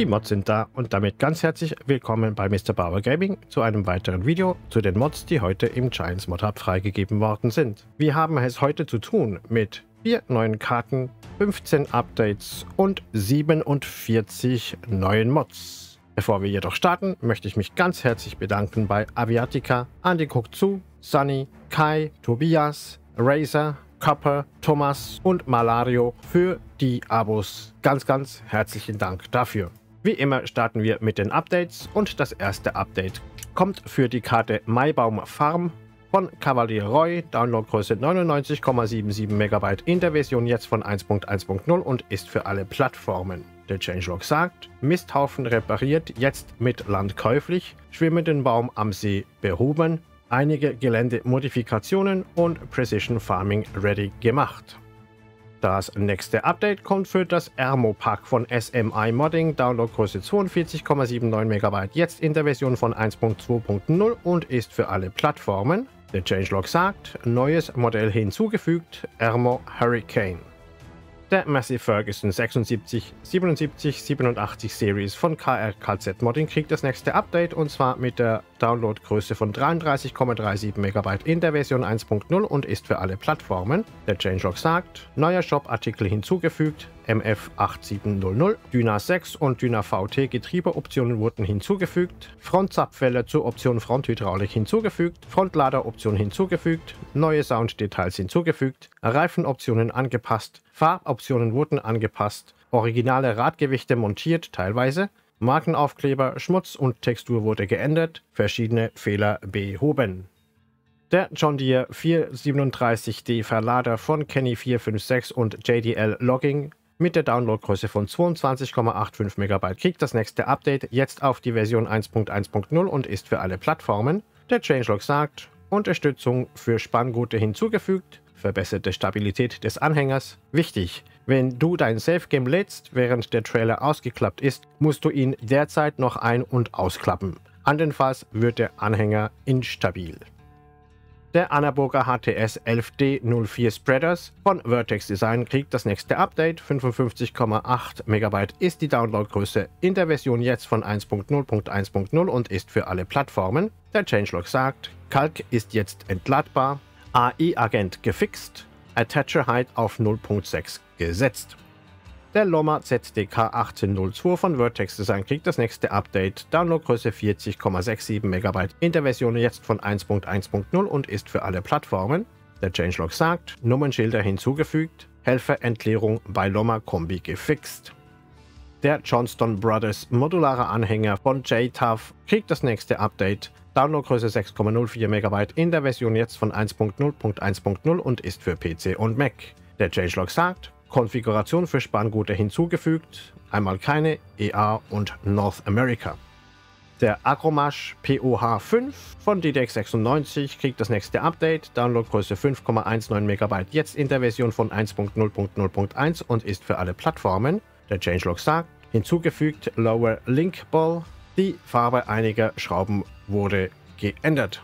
Die Mods sind da und damit ganz herzlich willkommen bei Mr. Bauer Gaming zu einem weiteren Video zu den Mods, die heute im Giants Mod Hub freigegeben worden sind. Wir haben es heute zu tun mit 4 neuen Karten, 15 Updates und 47 neuen Mods. Bevor wir jedoch starten, möchte ich mich ganz herzlich bedanken bei Aviatica, Andi guckt zu, Sunny, Kai, Tobias, Razer, Copper, Thomas und Malario für die Abos. Ganz, ganz herzlichen Dank dafür. Wie immer starten wir mit den Updates und das erste Update kommt für die Karte Maibaum Farm von Cavalier Roy, Downloadgröße 99,77 MB in der Version jetzt von 1.1.0 und ist für alle Plattformen. Der Changelog sagt, Misthaufen repariert, jetzt mit Land käuflich, schwimmenden Baum am See behoben, einige Geländemodifikationen und Precision Farming ready gemacht. Das nächste Update kommt für das Ermo-Pack von SMI Modding, Downloadgröße 42,79 MB, jetzt in der Version von 1.2.0 und ist für alle Plattformen. Der Changelog sagt, neues Modell hinzugefügt, Ermo Hurricane. Der Massive Ferguson 76, 77, 87 Series von KRKZ Modding kriegt das nächste Update und zwar mit der Downloadgröße von 33,37 MB in der Version 1.0 und ist für alle Plattformen. Der Changelog sagt, neuer Shop-Artikel hinzugefügt, MF8700, Dyna 6 und Dyna VT Getriebeoptionen wurden hinzugefügt, Frontzapfwelle zur Option Fronthydraulik hinzugefügt, Frontladeroption hinzugefügt, neue Sounddetails hinzugefügt, Reifenoptionen angepasst, Farboptionen wurden angepasst, originale Radgewichte montiert teilweise, Markenaufkleber, Schmutz und Textur wurde geändert, verschiedene Fehler behoben. Der John Deere 437D Verlader von Kenny456 und JDL Logging mit der Downloadgröße von 22,85 MB kriegt das nächste Update jetzt auf die Version 1.1.0 und ist für alle Plattformen. Der Changelog sagt, Unterstützung für Spanngurte hinzugefügt, verbesserte Stabilität des Anhängers. Wichtig, wenn du dein Safe Game lädst, während der Trailer ausgeklappt ist, musst du ihn derzeit noch ein- und ausklappen. Andernfalls wird der Anhänger instabil. Der Annaburger HTS 11D04 Spreaders von Vertex Design kriegt das nächste Update. 55,8 MB ist die Downloadgröße in der Version jetzt von 1.0.1.0 und ist für alle Plattformen. Der Changelog sagt, Kalk ist jetzt entladbar, AI-Agent gefixt, Attacher Height auf 0.6 gesetzt. Der Loma ZDK 1802 von Vertex Design kriegt das nächste Update, Downloadgröße 40,67 MB in der Version jetzt von 1.1.0 und ist für alle Plattformen. Der Changelog sagt, Nummernschilder hinzugefügt, Helferentleerung bei Loma Kombi gefixt. Der Johnston Brothers modulare Anhänger von JTUF kriegt das nächste Update, Downloadgröße 6,04 MB in der Version jetzt von 1.0.1.0 und ist für PC und Mac. Der Changelog sagt, Konfiguration für Spanngurte hinzugefügt, einmal keine EA und North America. Der Agromash POH5 von DDEX96 kriegt das nächste Update, Downloadgröße 5,19 MB jetzt in der Version von 1.0.0.1 und ist für alle Plattformen. Der Changelog sagt, hinzugefügt Lower Link Ball, die Farbe einiger Schrauben wurde geändert.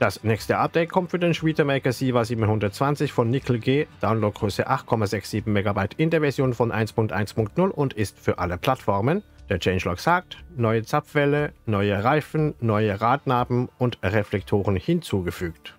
Das nächste Update kommt für den Schwitermaker C1120 von Nickel G, Downloadgröße 8,67 MB in der Version von 1.1.0 und ist für alle Plattformen. Der Changelog sagt, neue Zapfwelle, neue Reifen, neue Radnaben und Reflektoren hinzugefügt.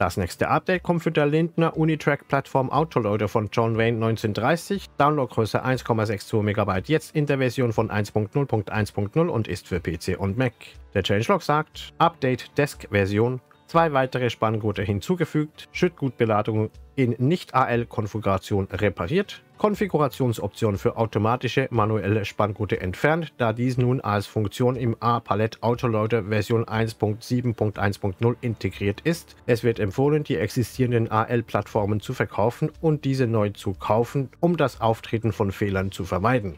Das nächste Update kommt für der Lindner Unitrack Plattform Autoloader von John Wayne 1930, Downloadgröße 1,62 MB jetzt in der Version von 1.0.1.0 und ist für PC und Mac. Der Changelog sagt, Update Desk Version, 2 weitere Spanngurte hinzugefügt, Schüttgutbeladung in Nicht-AL-Konfiguration repariert, Konfigurationsoption für automatische manuelle Spanngurte entfernt, da dies nun als Funktion im A-Palette Autoloader Version 1.7.1.0 integriert ist. Es wird empfohlen, die existierenden AL-Plattformen zu verkaufen und diese neu zu kaufen, um das Auftreten von Fehlern zu vermeiden.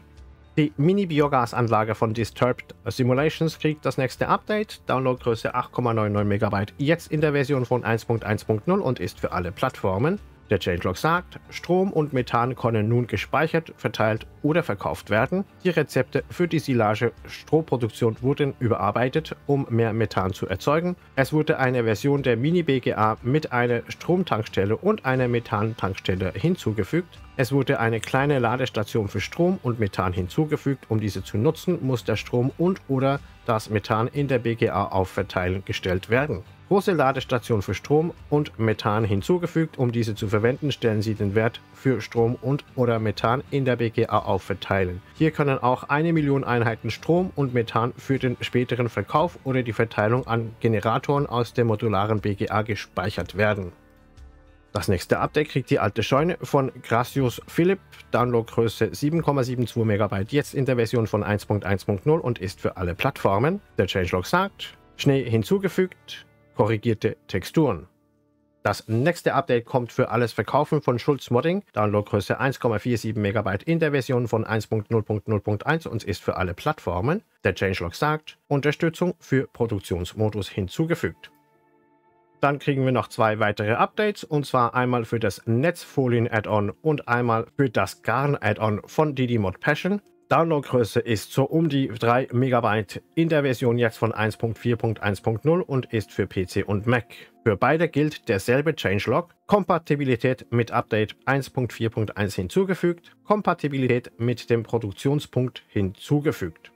Die Mini-Biogas-Anlage von Disturbed Simulations kriegt das nächste Update, Downloadgröße 8,99 MB, jetzt in der Version von 1.1.0 und ist für alle Plattformen. Der Chainclock sagt, Strom und Methan können nun gespeichert, verteilt oder verkauft werden. Die Rezepte für die Silage-Strohproduktion wurden überarbeitet, um mehr Methan zu erzeugen. Es wurde eine Version der Mini-BGA mit einer Stromtankstelle und einer Methantankstelle hinzugefügt. Es wurde eine kleine Ladestation für Strom und Methan hinzugefügt. Um diese zu nutzen, muss der Strom und/oder das Methan in der BGA auf Verteilen gestellt werden. Große Ladestation für Strom und Methan hinzugefügt. Um diese zu verwenden, stellen Sie den Wert für Strom und/oder Methan in der BGA auf Verteilen. Hier können auch 1 Million Einheiten Strom und Methan für den späteren Verkauf oder die Verteilung an Generatoren aus der modularen BGA gespeichert werden. Das nächste Update kriegt die alte Scheune von Gracious Philip, Downloadgröße 7,72 MB, jetzt in der Version von 1.1.0 und ist für alle Plattformen. Der Changelog sagt, Schnee hinzugefügt, korrigierte Texturen. Das nächste Update kommt für alles Verkaufen von Schulz Modding, Downloadgröße 1,47 MB in der Version von 1.0.0.1 und ist für alle Plattformen. Der Changelog sagt, Unterstützung für Produktionsmodus hinzugefügt. Dann kriegen wir noch 2 weitere Updates, und zwar einmal für das Netzfolien-Add-on und einmal für das Garn-Add-on von Didi Mod Passion. Downloadgröße ist so um die 3 MB in der Version jetzt von 1.4.1.0 und ist für PC und Mac. Für beide gilt derselbe Changelog. Kompatibilität mit Update 1.4.1 hinzugefügt, Kompatibilität mit dem Produktionspunkt hinzugefügt.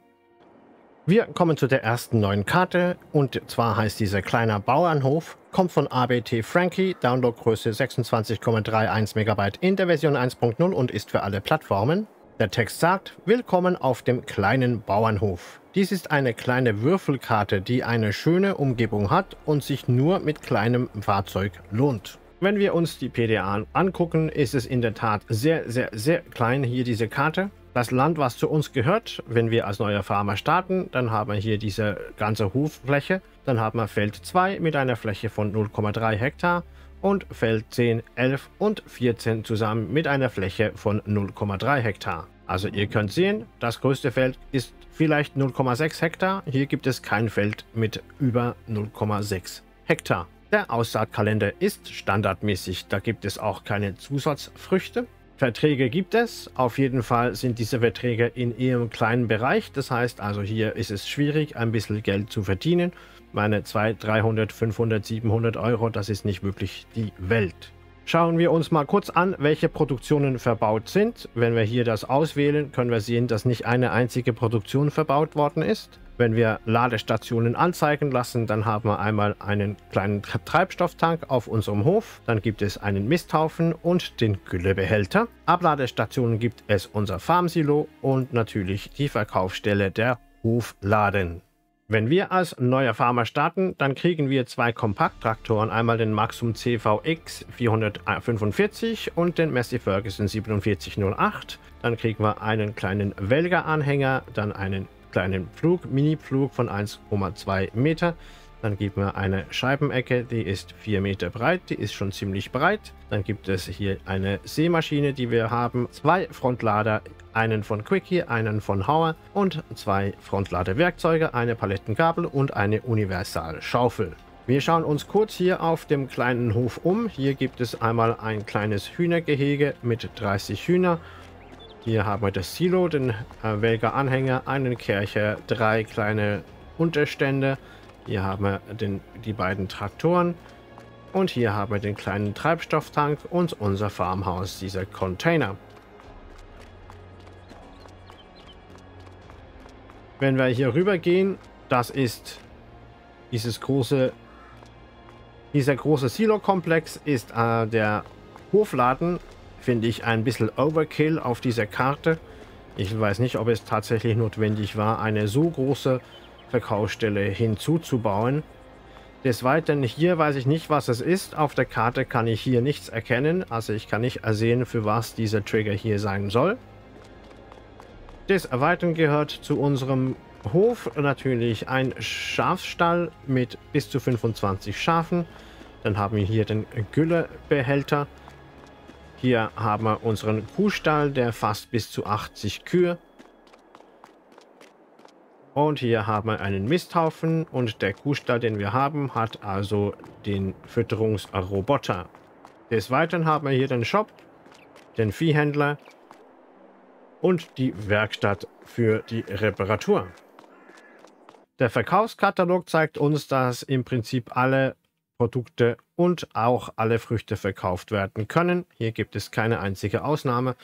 Wir kommen zu der ersten neuen Karte, und zwar heißt dieser Kleiner Bauernhof, kommt von ABT Frankie, Downloadgröße 26,31 MB in der Version 1.0 und ist für alle Plattformen. Der Text sagt, willkommen auf dem kleinen Bauernhof. Dies ist eine kleine Würfelkarte, die eine schöne Umgebung hat und sich nur mit kleinem Fahrzeug lohnt. Wenn wir uns die PDA angucken, ist es in der Tat sehr, sehr, sehr klein hier diese Karte. Das Land, was zu uns gehört, wenn wir als neuer Farmer starten, dann haben wir hier diese ganze Hoffläche. Dann haben wir Feld 2 mit einer Fläche von 0,3 Hektar und Feld 10, 11 und 14 zusammen mit einer Fläche von 0,3 Hektar. Also ihr könnt sehen, das größte Feld ist vielleicht 0,6 Hektar. Hier gibt es kein Feld mit über 0,6 Hektar. Der Aussaatkalender ist standardmäßig, da gibt es auch keine Zusatzfrüchte. Verträge gibt es, auf jeden Fall sind diese Verträge in ihrem kleinen Bereich, das heißt also hier ist es schwierig, ein bisschen Geld zu verdienen. Meine 200, 300, 500, 700 Euro, das ist nicht wirklich die Welt. Schauen wir uns mal kurz an, welche Produktionen verbaut sind. Wenn wir hier das auswählen, können wir sehen, dass nicht eine einzige Produktion verbaut worden ist. Wenn wir Ladestationen anzeigen lassen, dann haben wir einmal einen kleinen Treibstofftank auf unserem Hof. Dann gibt es einen Misthaufen und den Güllebehälter. Abladestationen gibt es unser Farmsilo und natürlich die Verkaufsstelle der Hofladen. Wenn wir als neuer Farmer starten, dann kriegen wir 2 Kompakttraktoren, einmal den Maxum CVX 445 und den Massive Ferguson 4708. Dann kriegen wir einen kleinen Welger-Anhänger, dann einen kleinen Pflug, Mini-Pflug von 1,2 Meter. Dann gibt man eine Scheibenecke, die ist 4 Meter breit, die ist schon ziemlich breit. Dann gibt es hier eine Sämaschine, die wir haben, 2 Frontlader, einen von Quickie, einen von Hauer und 2 Frontladerwerkzeuge, eine Palettengabel und eine Universalschaufel. Wir schauen uns kurz hier auf dem kleinen Hof um. Hier gibt es einmal ein kleines Hühnergehege mit 30 Hühner. Hier haben wir das Silo, den Welger-Anhänger, einen Kercher, 3 kleine Unterstände. Hier haben wir die beiden Traktoren. Und hier haben wir den kleinen Treibstofftank und unser Farmhaus, dieser Container. Wenn wir hier rüber gehen, das ist dieser große Silo-Komplex ist der Hofladen. Finde ich ein bisschen Overkill auf dieser Karte. Ich weiß nicht, ob es tatsächlich notwendig war, eine so große Verkaufsstelle hinzuzubauen. Des Weiteren hier weiß ich nicht, was es ist. Auf der Karte kann ich hier nichts erkennen. Also ich kann nicht ersehen, für was dieser Trigger hier sein soll. Des Weiteren gehört zu unserem Hof natürlich ein Schafsstall mit bis zu 25 Schafen. Dann haben wir hier den Güllebehälter. Hier haben wir unseren Kuhstall, der fasst bis zu 80 Kühe. Und hier haben wir einen Misthaufen und der Kuhstall, den wir haben, hat also den Fütterungsroboter. Des Weiteren haben wir hier den Shop, den Viehhändler und die Werkstatt für die Reparatur. Der Verkaufskatalog zeigt uns, dass im Prinzip alle Produkte und auch alle Früchte verkauft werden können. Hier gibt es keine einzige Ausnahme.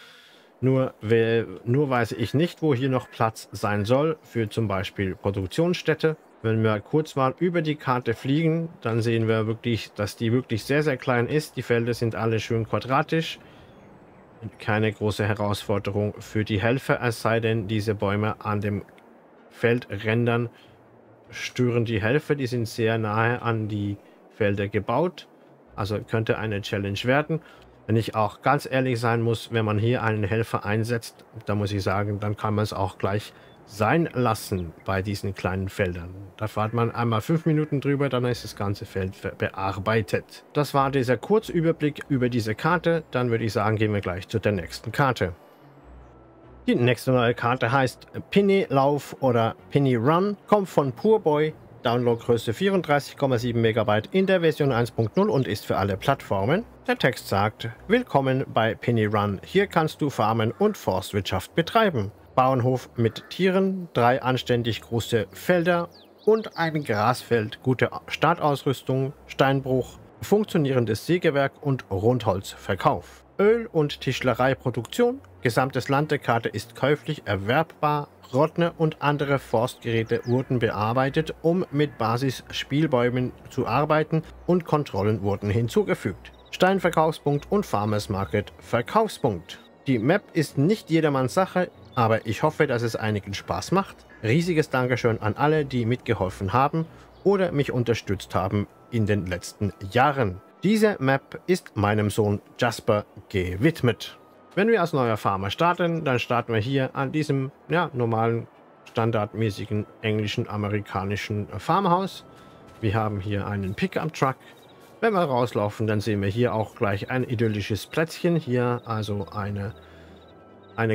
Nur weiß ich nicht, wo hier noch Platz sein soll für zum Beispiel Produktionsstätte. Wenn wir kurz mal über die Karte fliegen, dann sehen wir wirklich, dass die wirklich sehr, sehr klein ist. Die Felder sind alle schön quadratisch. Keine große Herausforderung für die Helfer, es sei denn, diese Bäume an den Feldrändern stören die Helfer. Die sind sehr nahe an die Felder gebaut. Also könnte eine Challenge werden. Wenn ich auch ganz ehrlich sein muss, wenn man hier einen Helfer einsetzt, dann muss ich sagen, dann kann man es auch gleich sein lassen bei diesen kleinen Feldern. Da fährt man einmal 5 Minuten drüber, dann ist das ganze Feld bearbeitet. Das war dieser Kurzüberblick über diese Karte. Dann würde ich sagen, gehen wir gleich zu der nächsten Karte. Die nächste neue Karte heißt Pinny Lauf oder Pinny Run, kommt von Purboy, Downloadgröße 34,7 MB in der Version 1.0 und ist für alle Plattformen. Der Text sagt: Willkommen bei Pinny Run, hier kannst du Farmen und Forstwirtschaft betreiben. Bauernhof mit Tieren, 3 anständig große Felder und ein Grasfeld, gute Startausrüstung, Steinbruch, funktionierendes Sägewerk und Rundholzverkauf. Öl- und Tischlereiproduktion, gesamtes Land der Karte ist käuflich erwerbbar, Rottne und andere Forstgeräte wurden bearbeitet, um mit Basis-Spielbäumen zu arbeiten, und Kontrollen wurden hinzugefügt. Steinverkaufspunkt und Farmers Market Verkaufspunkt. Die Map ist nicht jedermanns Sache, aber ich hoffe, dass es einigen Spaß macht. Riesiges Dankeschön an alle, die mitgeholfen haben oder mich unterstützt haben in den letzten Jahren. Diese Map ist meinem Sohn Jasper gewidmet. Wenn wir als neuer Farmer starten, dann starten wir hier an diesem normalen, standardmäßigen englischen, amerikanischen Farmhaus. Wir haben hier einen Pickup-Truck. Wenn wir rauslaufen, dann sehen wir hier auch gleich ein idyllisches Plätzchen. Hier also eine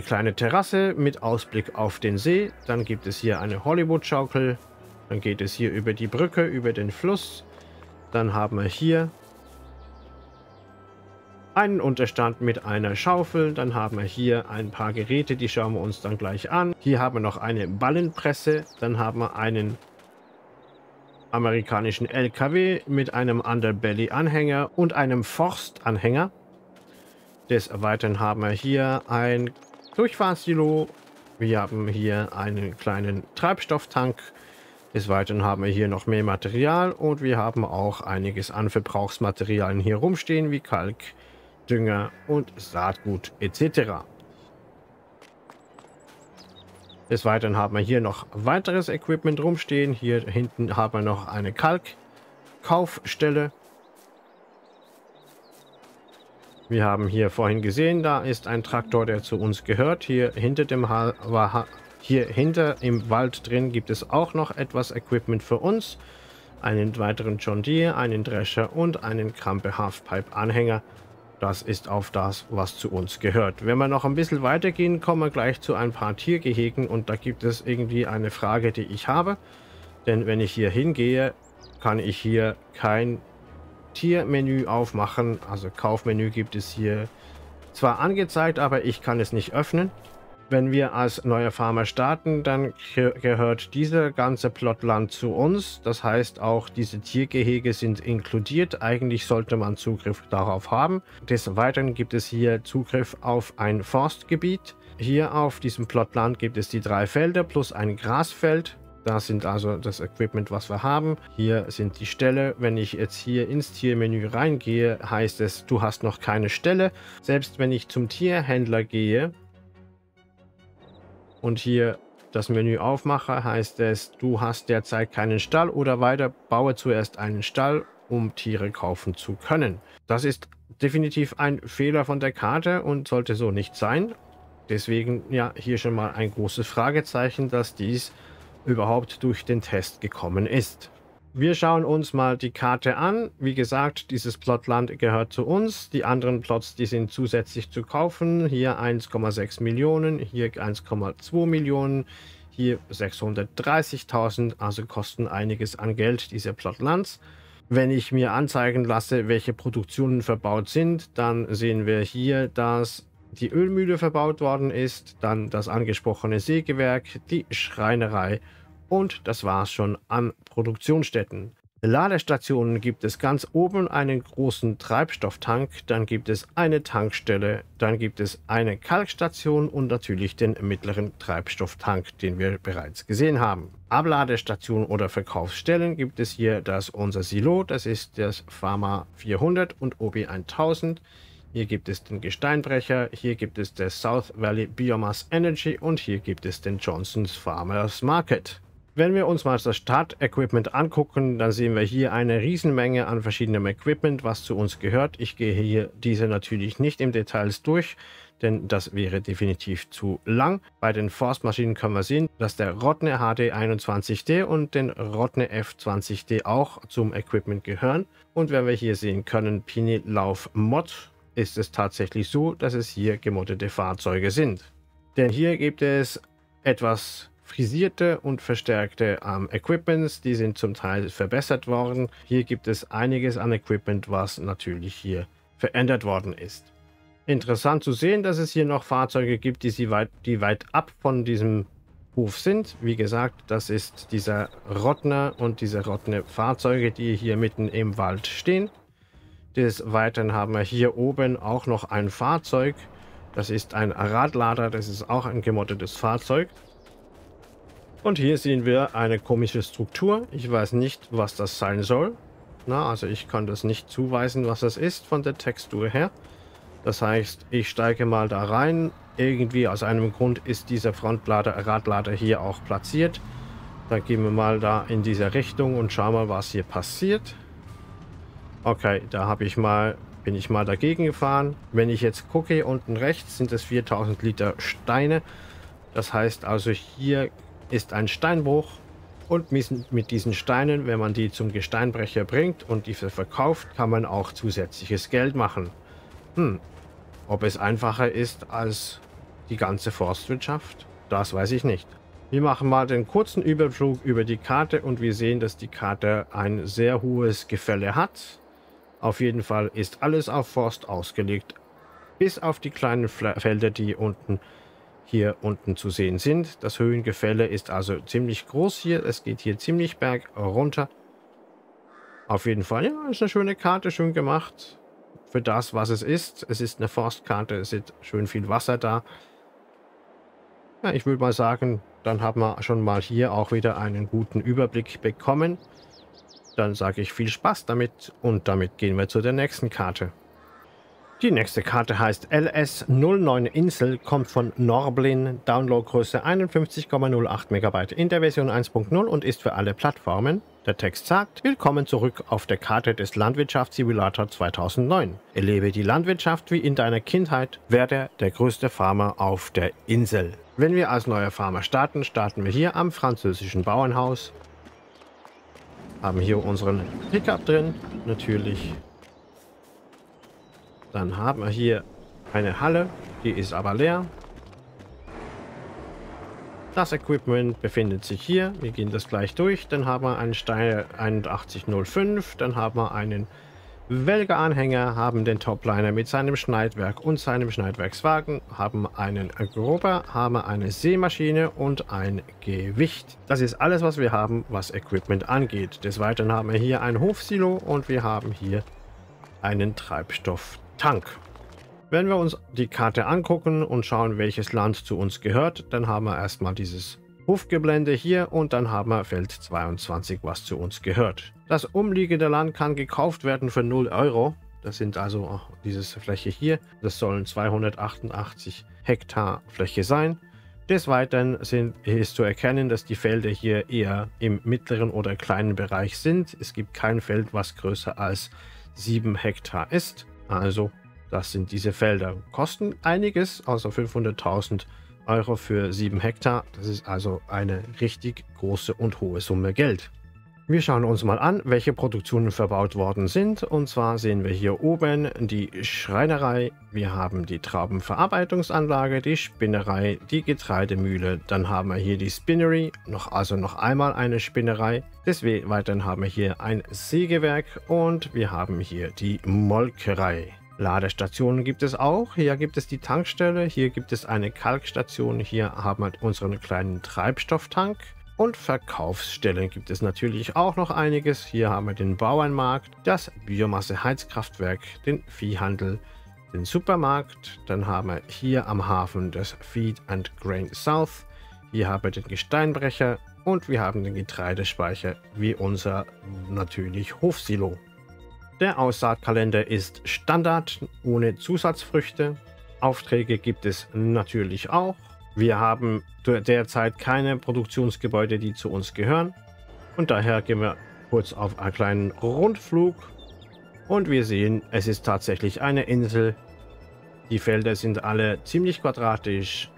kleine Terrasse mit Ausblick auf den See. Dann gibt es hier eine Hollywood-Schaukel. Dann geht es hier über die Brücke, über den Fluss. Dann haben wir hier einen Unterstand mit einer Schaufel. Dann haben wir hier ein paar Geräte, die schauen wir uns dann gleich an. Hier haben wir noch eine Ballenpresse. Dann haben wir einen amerikanischen LKW mit einem Underbelly-Anhänger und einem Forstanhänger. Des Weiteren haben wir hier ein Durchfahrtssilo. Wir haben hier einen kleinen Treibstofftank. Des Weiteren haben wir hier noch mehr Material und wir haben auch einiges an Verbrauchsmaterialien hier rumstehen, wie Kalk, Dünger und Saatgut etc. Des Weiteren haben wir hier noch weiteres Equipment rumstehen. Hier hinten haben wir noch eine Kalkkaufstelle. Wir haben hier vorhin gesehen, da ist ein Traktor, der zu uns gehört. Hier hinter im Wald drin gibt es auch noch etwas Equipment für uns. Einen weiteren John Deere, einen Drescher und einen Krampe Halfpipe-Anhänger. Das ist auf das, was zu uns gehört. Wenn wir noch ein bisschen weitergehen, kommen wir gleich zu ein paar Tiergehegen. Und da gibt es irgendwie eine Frage, die ich habe. Denn wenn ich hier hingehe, kann ich hier kein Tiermenü aufmachen, also Kaufmenü gibt es hier zwar angezeigt, aber ich kann es nicht öffnen. Wenn wir als neuer Farmer starten, dann gehört dieser ganze Plotland zu uns. Das heißt, auch diese Tiergehege sind inkludiert. Eigentlich sollte man Zugriff darauf haben. Des Weiteren gibt es hier Zugriff auf ein Forstgebiet. Hier auf diesem Plotland gibt es die 3 Felder plus ein Grasfeld. Das sind also das Equipment, was wir haben. Hier sind die Ställe. Wenn ich jetzt hier ins Tiermenü reingehe, heißt es, du hast noch keine Ställe. Selbst wenn ich zum Tierhändler gehe und hier das Menü aufmache, heißt es, du hast derzeit keinen Stall oder weiter, baue zuerst einen Stall, um Tiere kaufen zu können. Das ist definitiv ein Fehler von der Karte und sollte so nicht sein. Deswegen ja hier schon mal ein großes Fragezeichen, dass dies überhaupt durch den Test gekommen ist. Wir schauen uns mal die Karte an. Wie gesagt, dieses Plotland gehört zu uns. Die anderen Plots, die sind zusätzlich zu kaufen. Hier 1,6 Millionen, hier 1,2 Millionen, hier 630.000. Also kosten einiges an Geld diese Plotlands. Wenn ich mir anzeigen lasse, welche Produktionen verbaut sind, dann sehen wir hier, dass die Ölmühle verbaut worden ist, dann das angesprochene Sägewerk, die Schreinerei und das war es schon an Produktionsstätten. Ladestationen gibt es ganz oben einen großen Treibstofftank, dann gibt es eine Tankstelle, dann gibt es eine Kalkstation und natürlich den mittleren Treibstofftank, den wir bereits gesehen haben. Abladestationen oder Verkaufsstellen gibt es hier das unser Silo, das ist das Pharma 400 und OB 1000. Hier gibt es den Gesteinbrecher, hier gibt es das South Valley Biomass Energy und hier gibt es den Johnson's Farmers Market. Wenn wir uns mal das Start-Equipment angucken, dann sehen wir hier eine Riesenmenge an verschiedenem Equipment, was zu uns gehört. Ich gehe hier diese natürlich nicht im Detail durch, denn das wäre definitiv zu lang. Bei den Forstmaschinen können wir sehen, dass der Rottner HD21D und den Rottner F20D auch zum Equipment gehören. Und wenn wir hier sehen können, Pinny Lauf Mod, ist es tatsächlich so, dass es hier gemoddete Fahrzeuge sind. Denn hier gibt es etwas frisierte und verstärkte Equipments, die sind zum Teil verbessert worden. Hier gibt es einiges an Equipment, was natürlich hier verändert worden ist. Interessant zu sehen, dass es hier noch Fahrzeuge gibt, die weit ab von diesem Hof sind. Wie gesagt, das ist dieser Rottner und diese Rottner Fahrzeuge, die hier mitten im Wald stehen. Des Weiteren haben wir hier oben auch noch ein Fahrzeug. Das ist ein Radlader, das ist auch ein gemoddetes Fahrzeug. Und hier sehen wir eine komische Struktur. Ich weiß nicht, was das sein soll. Na, also ich kann das nicht zuweisen, was das ist von der Textur her. Das heißt, ich steige mal da rein. Irgendwie aus einem Grund ist dieser Radlader hier auch platziert. Dann gehen wir mal da in diese Richtung und schauen mal, was hier passiert. Okay, da bin ich mal dagegen gefahren. Wenn ich jetzt gucke, unten rechts sind es 4000 Liter Steine. Das heißt also, hier ist ein Steinbruch und mit diesen Steinen, wenn man die zum Gesteinbrecher bringt und diese verkauft, kann man auch zusätzliches Geld machen. Ob es einfacher ist als die ganze Forstwirtschaft, das weiß ich nicht. Wir machen mal den kurzen Überflug über die Karte und wir sehen, dass die Karte ein sehr hohes Gefälle hat. Auf jeden Fall ist alles auf Forst ausgelegt, bis auf die kleinen Felder, die hier unten zu sehen sind. Das Höhengefälle ist also ziemlich groß hier. Es geht hier ziemlich bergunter. Auf jeden Fall, ja, ist eine schöne Karte, schön gemacht. Für das, was es ist. Es ist eine Forstkarte, es ist schön viel Wasser da. Ja, ich würde mal sagen, dann haben wir schon mal hier auch wieder einen guten Überblick bekommen. Dann sage ich viel Spaß damit und damit gehen wir zu der nächsten Karte. Die nächste Karte heißt LS09 Insel, kommt von Norblin, Downloadgröße 51,08 MB in der Version 1.0 und ist für alle Plattformen. Der Text sagt, willkommen zurück auf der Karte des Landwirtschaftssimulator 2009. Erlebe die Landwirtschaft wie in deiner Kindheit, werde der größte Farmer auf der Insel. Wenn wir als neuer Farmer starten, starten wir hier am französischen Bauernhaus. Haben hier unseren Pickup drin, natürlich. Dann haben wir hier eine Halle, die ist aber leer. Das Equipment befindet sich hier. Wir gehen das gleich durch. Dann haben wir einen Stein 8105. Dann haben wir einen Welger-Anhänger, haben den Topliner mit seinem Schneidwerk und seinem Schneidwerkswagen, haben einen Grober, haben eine Sämaschine und ein Gewicht. Das ist alles, was wir haben, was Equipment angeht. Des Weiteren haben wir hier ein Hofsilo und wir haben hier einen Treibstoff. Tank. Wenn wir uns die Karte angucken und schauen, welches Land zu uns gehört, dann haben wir erstmal dieses Hofgeblende hier und dann haben wir Feld 22, was zu uns gehört. Das umliegende Land kann gekauft werden für 0 Euro. Das sind also diese Fläche hier. Das sollen 288 Hektar Fläche sein. Des Weiteren ist zu erkennen, dass die Felder hier eher im mittleren oder kleinen Bereich sind. Es gibt kein Feld, was größer als 7 Hektar ist. Also, das sind diese Felder. Kosten einiges, außer 500.000 Euro für 7 Hektar. Das ist also eine richtig große und hohe Summe Geld. Wir schauen uns mal an, welche Produktionen verbaut worden sind. Und zwar sehen wir hier oben die Schreinerei, wir haben die Traubenverarbeitungsanlage, die Spinnerei, die Getreidemühle. Dann haben wir hier die Spinnery, noch einmal eine Spinnerei. Deswegen weiterhin haben wir hier ein Sägewerk und wir haben hier die Molkerei. Ladestationen gibt es auch, hier gibt es die Tankstelle, hier gibt es eine Kalkstation, hier haben wir unseren kleinen Treibstofftank. Und Verkaufsstellen gibt es natürlich auch noch einiges. Hier haben wir den Bauernmarkt, das Biomasse-Heizkraftwerk, den Viehhandel, den Supermarkt. Dann haben wir hier am Hafen das Feed and Grain South. Hier haben wir den Gesteinbrecher und wir haben den Getreidespeicher wie unser natürlich Hofsilo. Der Aussaatkalender ist Standard, ohne Zusatzfrüchte. Aufträge gibt es natürlich auch. Wir haben derzeit keine Produktionsgebäude, die zu uns gehören. Und daher gehen wir kurz auf einen kleinen Rundflug. Und wir sehen, es ist tatsächlich eine Insel. Die Felder sind alle ziemlich quadratisch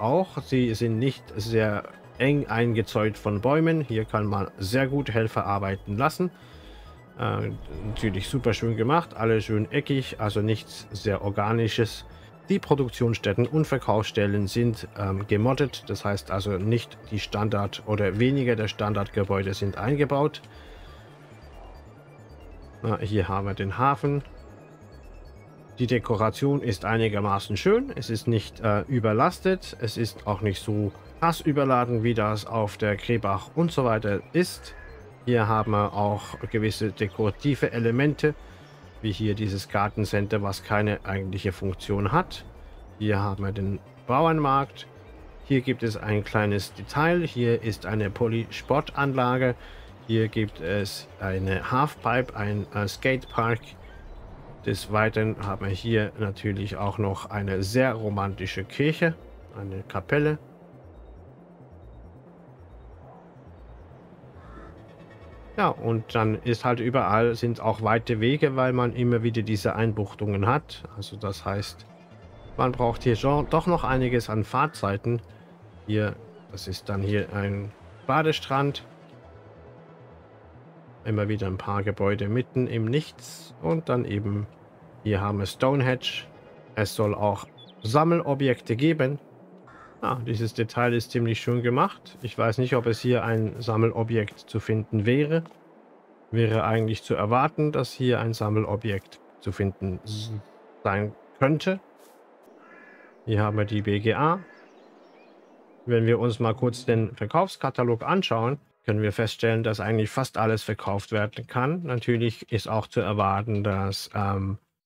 auch. Sie sind nicht sehr eng eingezäunt von Bäumen. Hier kann man sehr gut Helfer arbeiten lassen. Natürlich super schön gemacht, alle schön eckig, also nichts sehr Organisches. Die Produktionsstätten und Verkaufsstellen sind gemoddet, das heißt also nicht die Standard- oder weniger der Standardgebäude sind eingebaut. Na, hier haben wir den Hafen. Die Dekoration ist einigermaßen schön, es ist nicht überlastet, es ist auch nicht so krass überladen, wie das auf der Krebach und so weiter ist. Hier haben wir auch gewisse dekorative Elemente, wie hier dieses Gartencenter, was keine eigentliche Funktion hat. Hier haben wir den Bauernmarkt. Hier gibt es ein kleines Detail. Hier ist eine Polysportanlage. Hier gibt es eine Halfpipe, ein Skatepark. Des Weiteren haben wir hier natürlich auch noch eine sehr romantische Kirche, eine Kapelle. Ja, und dann ist halt überall, sind auch weite Wege, weil man immer wieder diese Einbuchtungen hat. Also das heißt, man braucht hier schon doch noch einiges an Fahrzeiten. Hier, das ist dann hier ein Badestrand. Immer wieder ein paar Gebäude mitten im Nichts. Und dann eben, hier haben wir Stonehenge. Es soll auch Sammelobjekte geben. Ah, dieses Detail ist ziemlich schön gemacht. Ich weiß nicht, ob es hier ein Sammelobjekt zu finden wäre. Wäre eigentlich zu erwarten, dass hier ein Sammelobjekt zu finden sein könnte. Hier haben wir die BGA. Wenn wir uns mal kurz den Verkaufskatalog anschauen, können wir feststellen, dass eigentlich fast alles verkauft werden kann. Natürlich ist auch zu erwarten, dass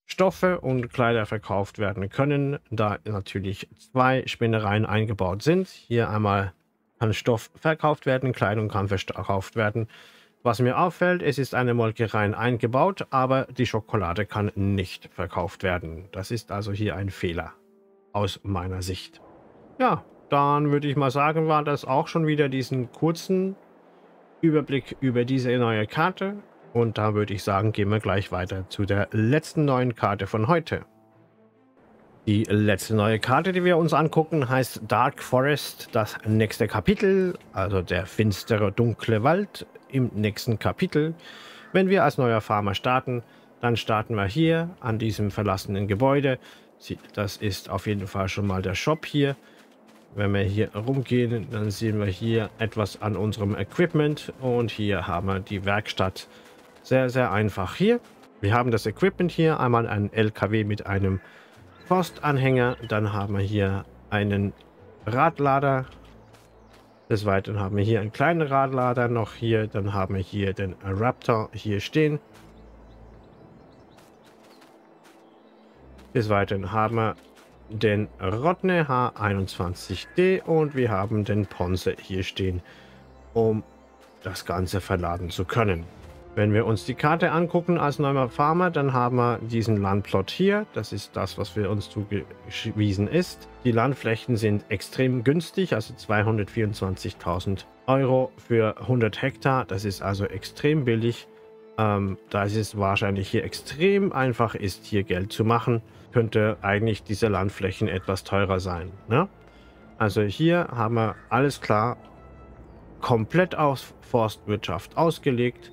Stoffe und Kleider verkauft werden können, da natürlich zwei Spinnereien eingebaut sind. Hier einmal kann Stoff verkauft werden, Kleidung kann verkauft werden. Was mir auffällt, es ist eine Molkerei eingebaut, aber die Schokolade kann nicht verkauft werden. Das ist also hier ein Fehler aus meiner Sicht. Ja, dann würde ich mal sagen, war das auch schon wieder diesen kurzen Überblick über diese neue Karte. Und da würde ich sagen, gehen wir gleich weiter zu der letzten neuen Karte von heute. Die letzte neue Karte, die wir uns angucken, heißt Dark Forest, das nächste Kapitel, also der finstere, dunkle Wald im nächsten Kapitel. Wenn wir als neuer Farmer starten, dann starten wir hier an diesem verlassenen Gebäude. Das ist auf jeden Fall schon mal der Shop hier. Wenn wir hier rumgehen, dann sehen wir hier etwas an unserem Equipment und hier haben wir die Werkstatt. Sehr, sehr einfach hier. Wir haben das Equipment hier. Einmal einen LKW mit einem Postanhänger. Dann haben wir hier einen Radlader. Des Weiteren haben wir hier einen kleinen Radlader noch hier. Dann haben wir hier den Raptor hier stehen. Des Weiteren haben wir den Rodney H21D und wir haben den Ponce hier stehen, um das Ganze verladen zu können. Wenn wir uns die Karte angucken als neuer Farmer, dann haben wir diesen Landplot hier. Das ist das, was für uns zugewiesen ist. Die Landflächen sind extrem günstig, also 224.000 Euro für 100 Hektar. Das ist also extrem billig. Da ist es wahrscheinlich hier extrem einfach ist, hier Geld zu machen, könnte eigentlich diese Landflächen etwas teurer sein, ne? Also hier haben wir alles klar. komplett auf Forstwirtschaft ausgelegt.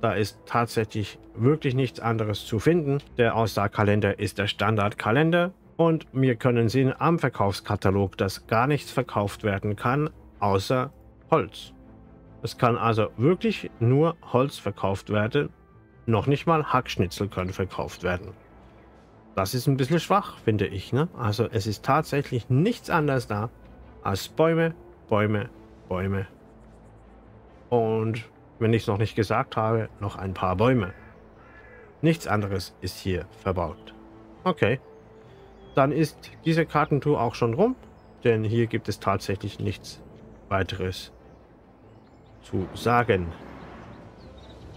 Da ist tatsächlich wirklich nichts anderes zu finden. Der Aussaatkalender ist der Standardkalender und wir können sehen am Verkaufskatalog, dass gar nichts verkauft werden kann, außer Holz. Es kann also wirklich nur Holz verkauft werden, noch nicht mal Hackschnitzel können verkauft werden. Das ist ein bisschen schwach, finde ich, ne? Also es ist tatsächlich nichts anderes da als Bäume, Bäume, Bäume. Und wenn ich es noch nicht gesagt habe, noch ein paar Bäume. Nichts anderes ist hier verbaut. Okay, dann ist diese Kartentour auch schon rum, denn hier gibt es tatsächlich nichts weiteres zu sagen.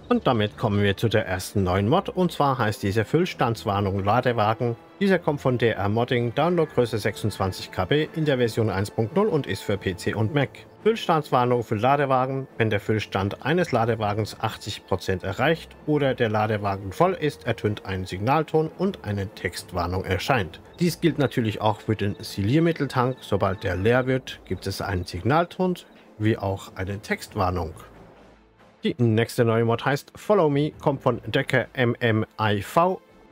Und damit kommen wir zu der ersten neuen Mod, und zwar heißt diese Füllstandswarnung Ladewagen. Dieser kommt von DR Modding, Downloadgröße 26 KB in der Version 1.0 und ist für PC und Mac. Füllstandswarnung für Ladewagen. Wenn der Füllstand eines Ladewagens 80% erreicht oder der Ladewagen voll ist, ertönt ein Signalton und eine Textwarnung erscheint. Dies gilt natürlich auch für den Siliermitteltank. Sobald der leer wird, gibt es einen Signalton wie auch eine Textwarnung. Die nächste neue Mod heißt Follow Me, kommt von Decker MMIV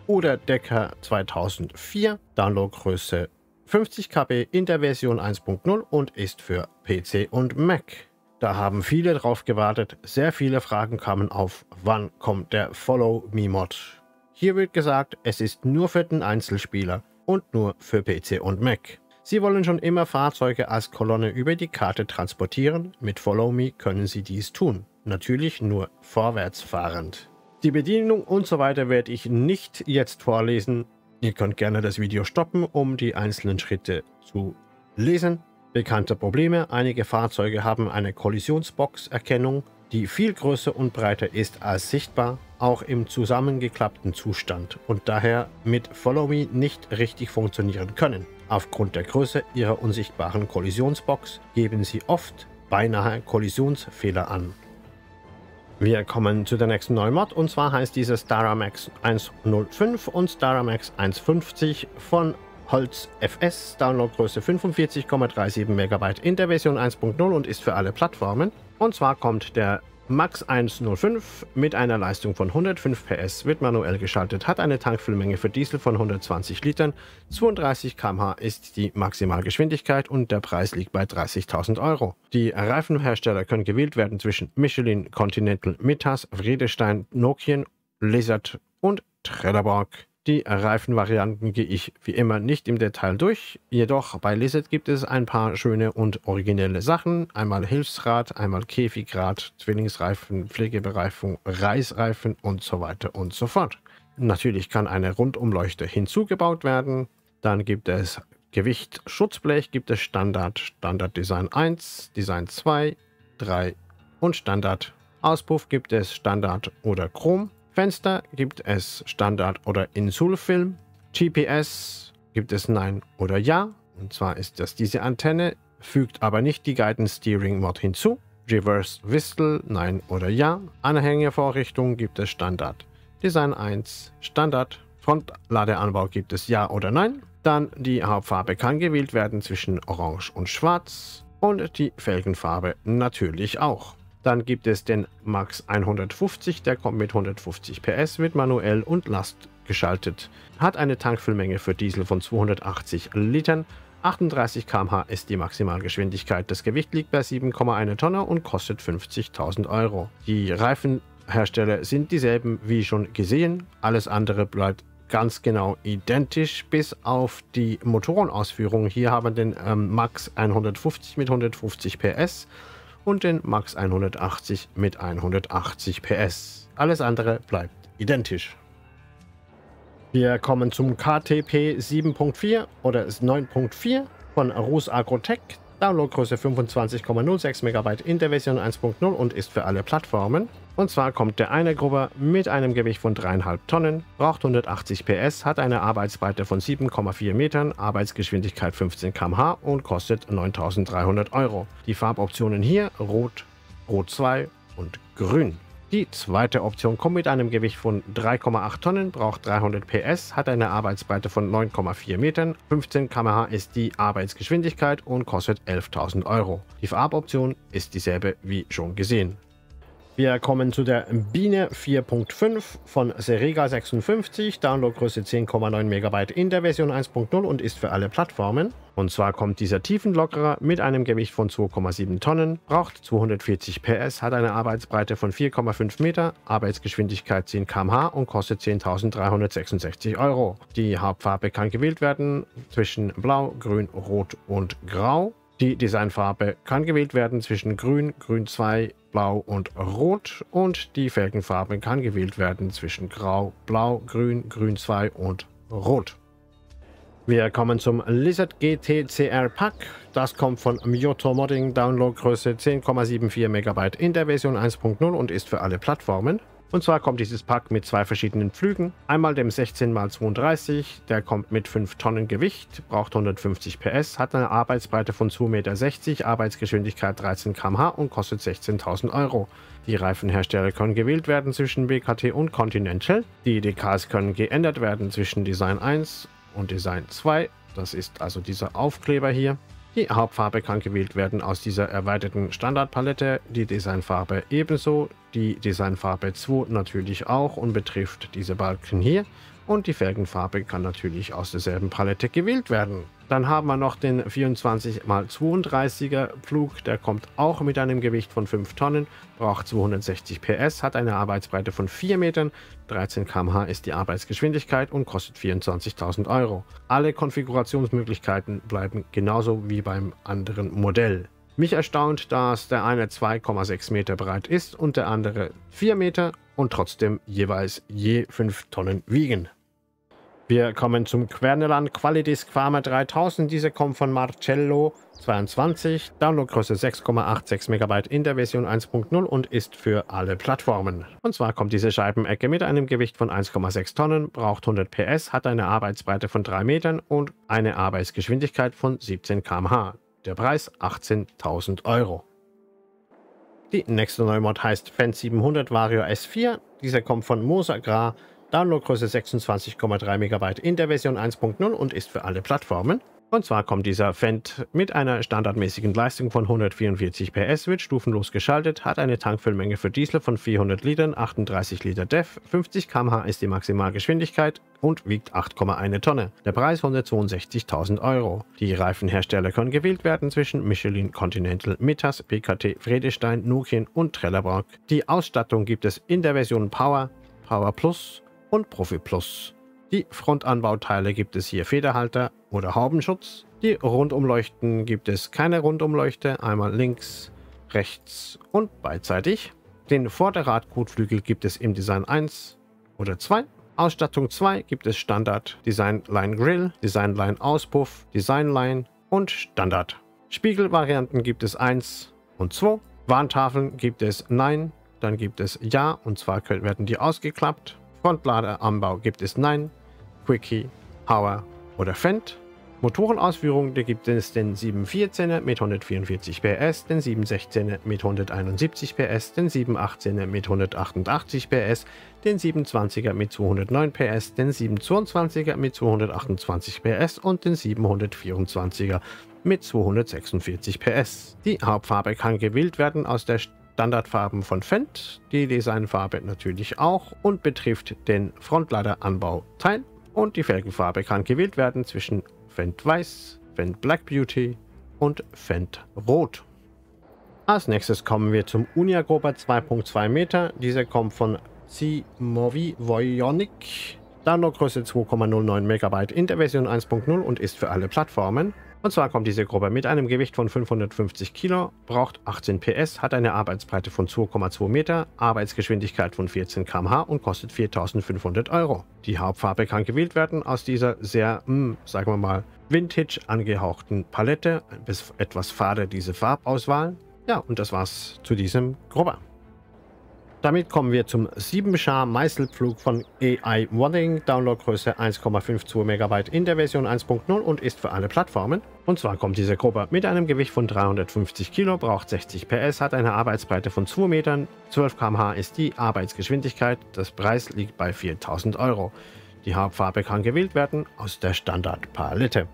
oder Decker 2004, Downloadgröße 50 KB in der Version 1.0 und ist für PC und Mac. Da haben viele drauf gewartet, sehr viele Fragen kamen auf, wann kommt der Follow Me Mod. Hier wird gesagt, es ist nur für den Einzelspieler und nur für PC und Mac. Sie wollen schon immer Fahrzeuge als Kolonne über die Karte transportieren, mit Follow Me können sie dies tun. Natürlich nur vorwärtsfahrend. Die Bedienung und so weiter werde ich nicht jetzt vorlesen. Ihr könnt gerne das Video stoppen, um die einzelnen Schritte zu lesen. Bekannte Probleme: Einige Fahrzeuge haben eine Kollisionsbox-Erkennung, die viel größer und breiter ist als sichtbar, auch im zusammengeklappten Zustand, und daher mit Follow Me nicht richtig funktionieren können. Aufgrund der Größe ihrer unsichtbaren Kollisionsbox geben sie oft beinahe Kollisionsfehler an. Wir kommen zu der nächsten neuen Mod, und zwar heißt diese Staramax 105 und Staramax 150 von Holz FS, Downloadgröße 45,37 MB in der Version 1.0 und ist für alle Plattformen. Und zwar kommt der Max 105 mit einer Leistung von 105 PS, wird manuell geschaltet, hat eine Tankfüllmenge für Diesel von 120 Litern, 32 km/h ist die Maximalgeschwindigkeit und der Preis liegt bei 30.000 Euro. Die Reifenhersteller können gewählt werden zwischen Michelin, Continental, Mittas, Vredestein, Nokian, Lizard und Trelleborg. Die Reifenvarianten gehe ich wie immer nicht im Detail durch, jedoch bei Lizard gibt es ein paar schöne und originelle Sachen. Einmal Hilfsrad, einmal Käfigrad, Zwillingsreifen, Pflegebereifung, Reißreifen und so weiter und so fort. Natürlich kann eine Rundumleuchte hinzugebaut werden. Dann gibt es Gewicht, Schutzblech, gibt es Standard, Standard Design 1, Design 2, 3 und Standard. Auspuff gibt es Standard oder Chrom. Fenster gibt es Standard- oder Insulfilm. GPS gibt es Nein oder Ja. Und zwar ist das diese Antenne, fügt aber nicht die Guidance Steering Mod hinzu. Reverse Whistle Nein oder Ja. Anhängervorrichtung gibt es Standard. Design 1 Standard. Frontladeanbau gibt es Ja oder Nein. Dann die Hauptfarbe kann gewählt werden zwischen Orange und Schwarz. Und die Felgenfarbe natürlich auch. Dann gibt es den Max 150, der kommt mit 150 PS, wird manuell und Last geschaltet. Hat eine Tankfüllmenge für Diesel von 280 Litern, 38 km/h ist die Maximalgeschwindigkeit, das Gewicht liegt bei 7,1 Tonne und kostet 50.000 Euro. Die Reifenhersteller sind dieselben wie schon gesehen, alles andere bleibt ganz genau identisch, bis auf die Motorenausführung. Hier haben wir den Max 150 mit 150 PS. Und den Max 180 mit 180 PS. Alles andere bleibt identisch. Wir kommen zum KTP 7.4 oder 9.4 von Ruß Agrotech. Downloadgröße 25,06 MB in der Version 1.0 und ist für alle Plattformen. Und zwar kommt der eine Grubber mit einem Gewicht von 3,5 Tonnen, braucht 180 PS, hat eine Arbeitsbreite von 7,4 Metern, Arbeitsgeschwindigkeit 15 km/h und kostet 9.300 Euro. Die Farboptionen hier: Rot, Rot 2 und Grün. Die zweite Option kommt mit einem Gewicht von 3,8 Tonnen, braucht 300 PS, hat eine Arbeitsbreite von 9,4 Metern, 15 km/h ist die Arbeitsgeschwindigkeit und kostet 11.000 Euro. Die Farboption ist dieselbe wie schon gesehen. Wir kommen zu der Biene 4.5 von Serega 56, Downloadgröße 10,9 MB in der Version 1.0 und ist für alle Plattformen. Und zwar kommt dieser Tiefenlockerer mit einem Gewicht von 2,7 Tonnen, braucht 240 PS, hat eine Arbeitsbreite von 4,5 Meter, Arbeitsgeschwindigkeit 10 km/h und kostet 10.366 Euro. Die Hauptfarbe kann gewählt werden zwischen Blau, Grün, Rot und Grau. Die Designfarbe kann gewählt werden zwischen Grün, Grün 2, Blau und Rot und die Felgenfarbe kann gewählt werden zwischen Grau, Blau, Grün, Grün 2 und Rot. Wir kommen zum Lizard GTCR Pack. Das kommt von Myoto Modding, Downloadgröße 10,74 MB in der Version 1.0 und ist für alle Plattformen. Und zwar kommt dieses Pack mit zwei verschiedenen Pflügen. Einmal dem 16x32, der kommt mit 5 Tonnen Gewicht, braucht 150 PS, hat eine Arbeitsbreite von 2,60 Meter, Arbeitsgeschwindigkeit 13 km/h und kostet 16.000 Euro. Die Reifenhersteller können gewählt werden zwischen BKT und Continental. Die DKs können geändert werden zwischen Design 1 und Design 2. Das ist also dieser Aufkleber hier. Die Hauptfarbe kann gewählt werden aus dieser erweiterten Standardpalette, die Designfarbe ebenso, die Designfarbe 2 natürlich auch und betrifft diese Balken hier und die Felgenfarbe kann natürlich aus derselben Palette gewählt werden. Dann haben wir noch den 24x32er Pflug, der kommt auch mit einem Gewicht von 5 Tonnen, braucht 260 PS, hat eine Arbeitsbreite von 4 Metern, 13 km/h ist die Arbeitsgeschwindigkeit und kostet 24.000 Euro. Alle Konfigurationsmöglichkeiten bleiben genauso wie beim anderen Modell. Mich erstaunt, dass der eine 2,6 Meter breit ist und der andere 4 Meter und trotzdem jeweils je 5 Tonnen wiegen. Wir kommen zum Querneland Qualitis Quama 3000. Diese kommt von Marcello 22. Downloadgröße 6,86 MB in der Version 1.0 und ist für alle Plattformen. Und zwar kommt diese Scheibenecke mit einem Gewicht von 1,6 Tonnen, braucht 100 PS, hat eine Arbeitsbreite von 3 Metern und eine Arbeitsgeschwindigkeit von 17 km/h. Der Preis 18.000 Euro. Die nächste Neumod heißt Fan 700 Vario S4. Dieser kommt von Moos Agrar. Downloadgröße 26,3 MB in der Version 1.0 und ist für alle Plattformen. Und zwar kommt dieser Fendt mit einer standardmäßigen Leistung von 144 PS, wird stufenlos geschaltet, hat eine Tankfüllmenge für Diesel von 400 Litern, 38 Liter DEF, 50 km/h ist die Maximalgeschwindigkeit und wiegt 8,1 Tonne. Der Preis 162.000 Euro. Die Reifenhersteller können gewählt werden zwischen Michelin, Continental, Mittas, BKT, Vredestein, Nokian und Trelleborg. Die Ausstattung gibt es in der Version Power, Power Plus und Profi Plus. Die Frontanbauteile gibt es hier Federhalter oder Haubenschutz. Die Rundumleuchten gibt es keine Rundumleuchte, einmal links, rechts und beidseitig. Den Vorderradkotflügel gibt es im Design 1 oder 2. Ausstattung 2 gibt es Standard, Design Line Grill, Design Line Auspuff, Design Line und Standard. Spiegelvarianten gibt es 1 und 2. Warntafeln gibt es Nein, dann gibt es Ja und zwar werden die ausgeklappt. Frontladeranbau gibt es Nein, Quickie, Hauer oder Fendt. Motorenausführung, da gibt es den 714er mit 144 PS, den 716er mit 171 PS, den 718er mit 188 PS, den 720er mit 209 PS, den 722er mit 228 PS und den 724er mit 246 PS. Die Hauptfarbe kann gewählt werden aus der Standardfarben von Fendt, die Designfarbe natürlich auch und betrifft den Frontladeranbauteil und die Felgenfarbe kann gewählt werden zwischen Fendt Weiß, Fendt Black Beauty und Fendt Rot. Als nächstes kommen wir zum Uniagrober 2.2 Meter, dieser kommt von Simovi Vojonic, Downloadgröße 2,09 MB in der Version 1.0 und ist für alle Plattformen. Und zwar kommt diese Gruppe mit einem Gewicht von 550 Kilo, braucht 18 PS, hat eine Arbeitsbreite von 2,2 Meter, Arbeitsgeschwindigkeit von 14 km/h und kostet 4.500 Euro. Die Hauptfarbe kann gewählt werden aus dieser sehr, sagen wir mal, vintage angehauchten Palette. Etwas fade diese Farbauswahl. Ja, und das war's zu diesem Grubber. Damit kommen wir zum 7-Schar Meißelpflug von AI Modding, Downloadgröße 1,52 MB in der Version 1.0 und ist für alle Plattformen. Und zwar kommt diese Gruppe mit einem Gewicht von 350 Kilo, braucht 60 PS, hat eine Arbeitsbreite von 2 Metern, 12 km/h ist die Arbeitsgeschwindigkeit, das Preis liegt bei 4000 Euro. Die Hauptfarbe kann gewählt werden aus der Standardpalette.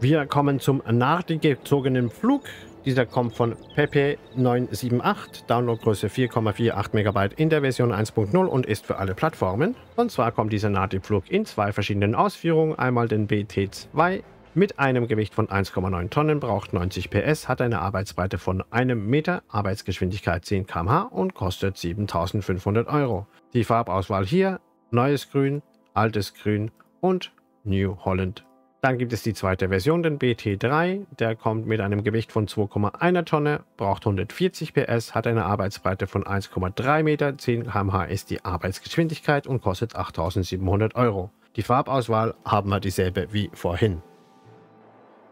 Wir kommen zum nachgezogenen Pflug. Dieser kommt von PP978, Downloadgröße 4,48 MB in der Version 1.0 und ist für alle Plattformen. Und zwar kommt dieser Nati-Pflug in zwei verschiedenen Ausführungen. Einmal den BT2 mit einem Gewicht von 1,9 Tonnen, braucht 90 PS, hat eine Arbeitsbreite von 1 Meter, Arbeitsgeschwindigkeit 10 km/h und kostet 7.500 Euro. Die Farbauswahl hier, neues Grün, altes Grün und New Holland. Dann gibt es die zweite Version, den BT3, der kommt mit einem Gewicht von 2,1 Tonne, braucht 140 PS, hat eine Arbeitsbreite von 1,3 Meter, 10 km/h ist die Arbeitsgeschwindigkeit und kostet 8.700 Euro. Die Farbauswahl haben wir dieselbe wie vorhin.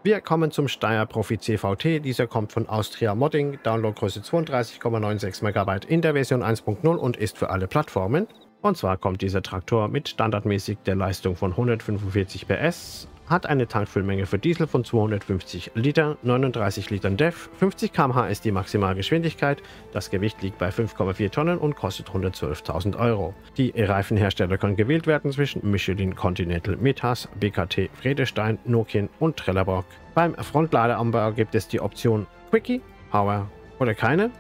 Wir kommen zum Steyr Profi CVT, dieser kommt von Austria Modding, Downloadgröße 32,96 MB in der Version 1.0 und ist für alle Plattformen. Und zwar kommt dieser Traktor mit standardmäßig der Leistung von 145 PS, hat eine Tankfüllmenge für Diesel von 250 Liter, 39 Litern DEF, 50 km/h ist die maximale Geschwindigkeit, das Gewicht liegt bei 5,4 Tonnen und kostet 112.000 Euro. Die Reifenhersteller können gewählt werden zwischen Michelin, Continental, Metas, BKT, Vredestein, Nokian und Trelleborg. Beim Frontladerausbau gibt es die Option Quickie, Power oder keine.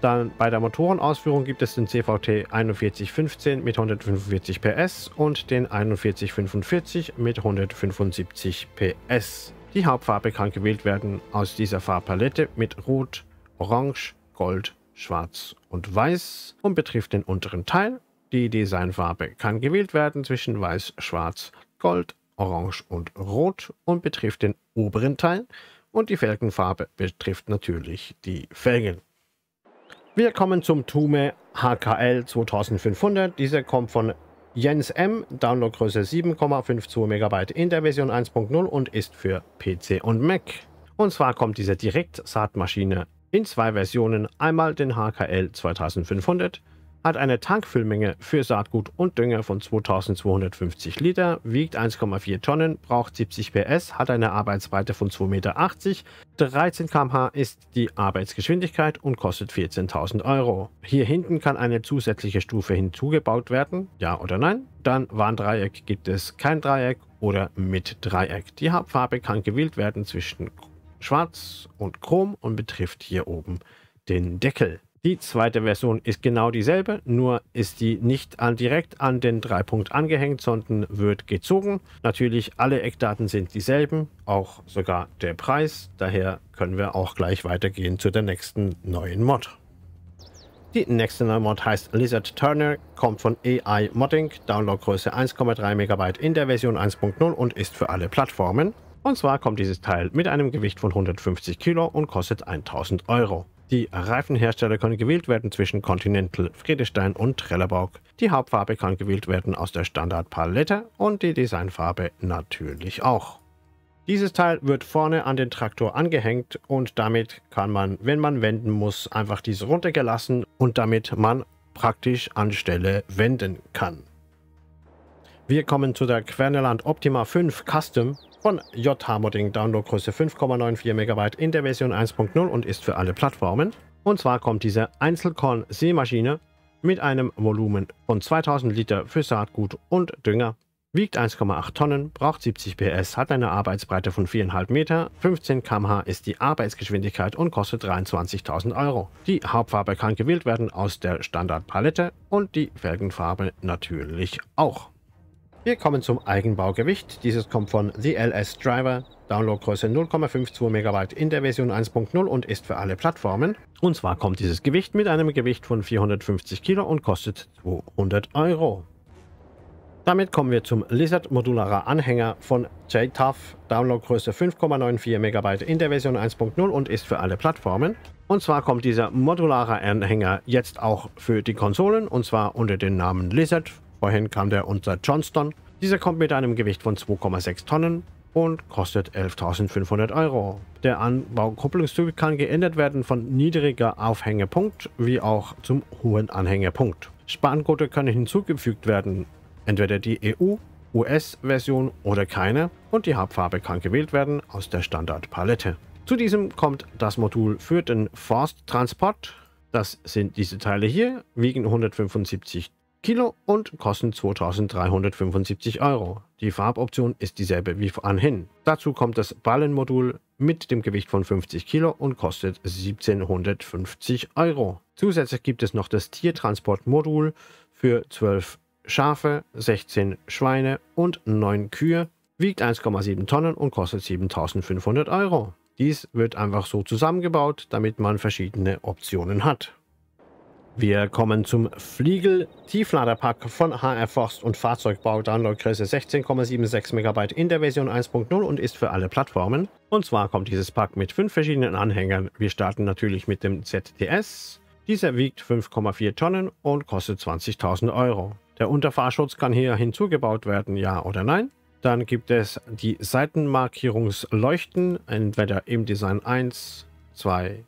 Dann bei der Motorenausführung gibt es den CVT 4115 mit 145 PS und den 4145 mit 175 PS. Die Hauptfarbe kann gewählt werden aus dieser Farbpalette mit Rot, Orange, Gold, Schwarz und Weiß und betrifft den unteren Teil. Die Designfarbe kann gewählt werden zwischen Weiß, Schwarz, Gold, Orange und Rot und betrifft den oberen Teil. Und die Felgenfarbe betrifft natürlich die Felgen. Wir kommen zum Tume HKL 2500. Dieser kommt von Jens M. Downloadgröße 7,52 MB in der Version 1.0 und ist für PC und Mac. Und zwar kommt diese Direkt-Saatmaschine in zwei Versionen. Einmal den HKL 2500, hat eine Tankfüllmenge für Saatgut und Dünger von 2250 Liter, wiegt 1,4 Tonnen, braucht 70 PS, hat eine Arbeitsbreite von 2,80 Meter, 13 km/h ist die Arbeitsgeschwindigkeit und kostet 14.000 Euro. Hier hinten kann eine zusätzliche Stufe hinzugebaut werden, ja oder nein. Dann Warndreieck gibt es kein Dreieck oder mit Dreieck. Die Hauptfarbe kann gewählt werden zwischen Schwarz und Chrom und betrifft hier oben den Deckel. Die zweite Version ist genau dieselbe, nur ist die nicht direkt an den Dreipunkt angehängt, sondern wird gezogen. Natürlich, alle Eckdaten sind dieselben, auch sogar der Preis. Daher können wir auch gleich weitergehen zu der nächsten neuen Mod. Die nächste neue Mod heißt Lizard Turner, kommt von AI Modding, Downloadgröße 1,3 MB in der Version 1.0 und ist für alle Plattformen. Und zwar kommt dieses Teil mit einem Gewicht von 150 Kilo und kostet 1000 Euro. Die Reifenhersteller können gewählt werden zwischen Continental, Vredestein und Trelleborg. Die Hauptfarbe kann gewählt werden aus der Standardpalette und die Designfarbe natürlich auch. Dieses Teil wird vorne an den Traktor angehängt und damit kann man, wenn man wenden muss, einfach dies runtergelassen und damit man praktisch anstelle wenden kann. Wir kommen zu der Querneland Optima 5 Custom von JH Modding, Downloadgröße 5,94 MB in der Version 1.0 und ist für alle Plattformen. Und zwar kommt diese Einzelkorn-Sämaschine mit einem Volumen von 2000 Liter für Saatgut und Dünger, wiegt 1,8 Tonnen, braucht 70 PS, hat eine Arbeitsbreite von 4,5 Meter, 15 km/h ist die Arbeitsgeschwindigkeit und kostet 23.000 Euro. Die Hauptfarbe kann gewählt werden aus der Standardpalette und die Felgenfarbe natürlich auch. Wir kommen zum Eigenbaugewicht. Dieses kommt von The LS Driver, Downloadgröße 0,52 MB in der Version 1.0 und ist für alle Plattformen. Und zwar kommt dieses Gewicht mit einem Gewicht von 450 Kilo und kostet 200 Euro. Damit kommen wir zum Lizard Modularer Anhänger von JTUF, Downloadgröße 5,94 MB in der Version 1.0 und ist für alle Plattformen. Und zwar kommt dieser modulare Anhänger jetzt auch für die Konsolen und zwar unter dem Namen Lizard. Vorhin kam der unter Johnston. Dieser kommt mit einem Gewicht von 2,6 Tonnen, und kostet 11.500 €. Der Anbaukupplungstyp kann geändert werden von niedriger Aufhängepunkt wie auch zum hohen Anhängepunkt. Spanngurte können hinzugefügt werden, entweder die EU, US-Version oder keine, und die Hauptfarbe kann gewählt werden aus der Standardpalette. Zu diesem kommt das Modul für den Forsttransport. Das sind diese Teile hier, wiegen 175 Kilo und kosten 2.375 €. Die Farboption ist dieselbe wie anhin. Dazu kommt das Ballenmodul mit dem Gewicht von 50 Kilo und kostet 1.750 €. Zusätzlich gibt es noch das Tiertransportmodul für 12 Schafe, 16 Schweine und 9 Kühe, wiegt 1,7 Tonnen und kostet 7.500 €. Dies wird einfach so zusammengebaut, damit man verschiedene Optionen hat. Wir kommen zum Fliegel-Tiefladerpack von HR Forst und Fahrzeugbau, Downloadgröße 16,76 MB in der Version 1.0 und ist für alle Plattformen. Und zwar kommt dieses Pack mit 5 verschiedenen Anhängern. Wir starten natürlich mit dem ZTS. Dieser wiegt 5,4 Tonnen und kostet 20.000 €. Der Unterfahrschutz kann hier hinzugebaut werden, ja oder nein. Dann gibt es die Seitenmarkierungsleuchten, entweder im Design 1, 2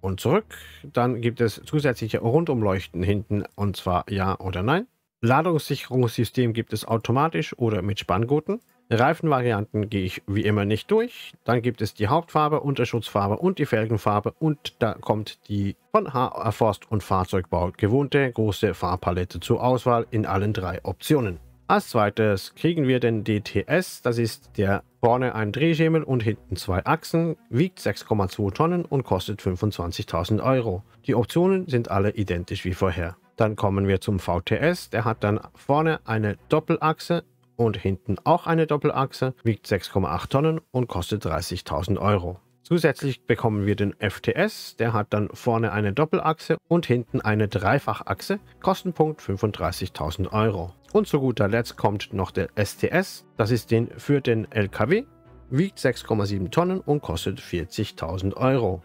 und zurück. Dann gibt es zusätzliche Rundumleuchten hinten, und zwar ja oder nein. Ladungssicherungssystem gibt es automatisch oder mit Spanngurten. Reifenvarianten gehe ich wie immer nicht durch. Dann gibt es die Hauptfarbe, Unterschutzfarbe und die Felgenfarbe. Und da kommt die von HR Forst und Fahrzeugbau gewohnte große Farbpalette zur Auswahl in allen 3 Optionen. Als zweites kriegen wir den DTS, das ist der vorne ein Drehschemel und hinten 2 Achsen, wiegt 6,2 Tonnen und kostet 25.000 €. Die Optionen sind alle identisch wie vorher. Dann kommen wir zum VTS, der hat dann vorne eine Doppelachse und hinten auch eine Doppelachse, wiegt 6,8 Tonnen und kostet 30.000 €. Zusätzlich bekommen wir den FTS, der hat dann vorne eine Doppelachse und hinten eine Dreifachachse, Kostenpunkt 35.000 €. Und zu guter Letzt kommt noch der STS, das ist den für den LKW, wiegt 6,7 Tonnen und kostet 40.000 €.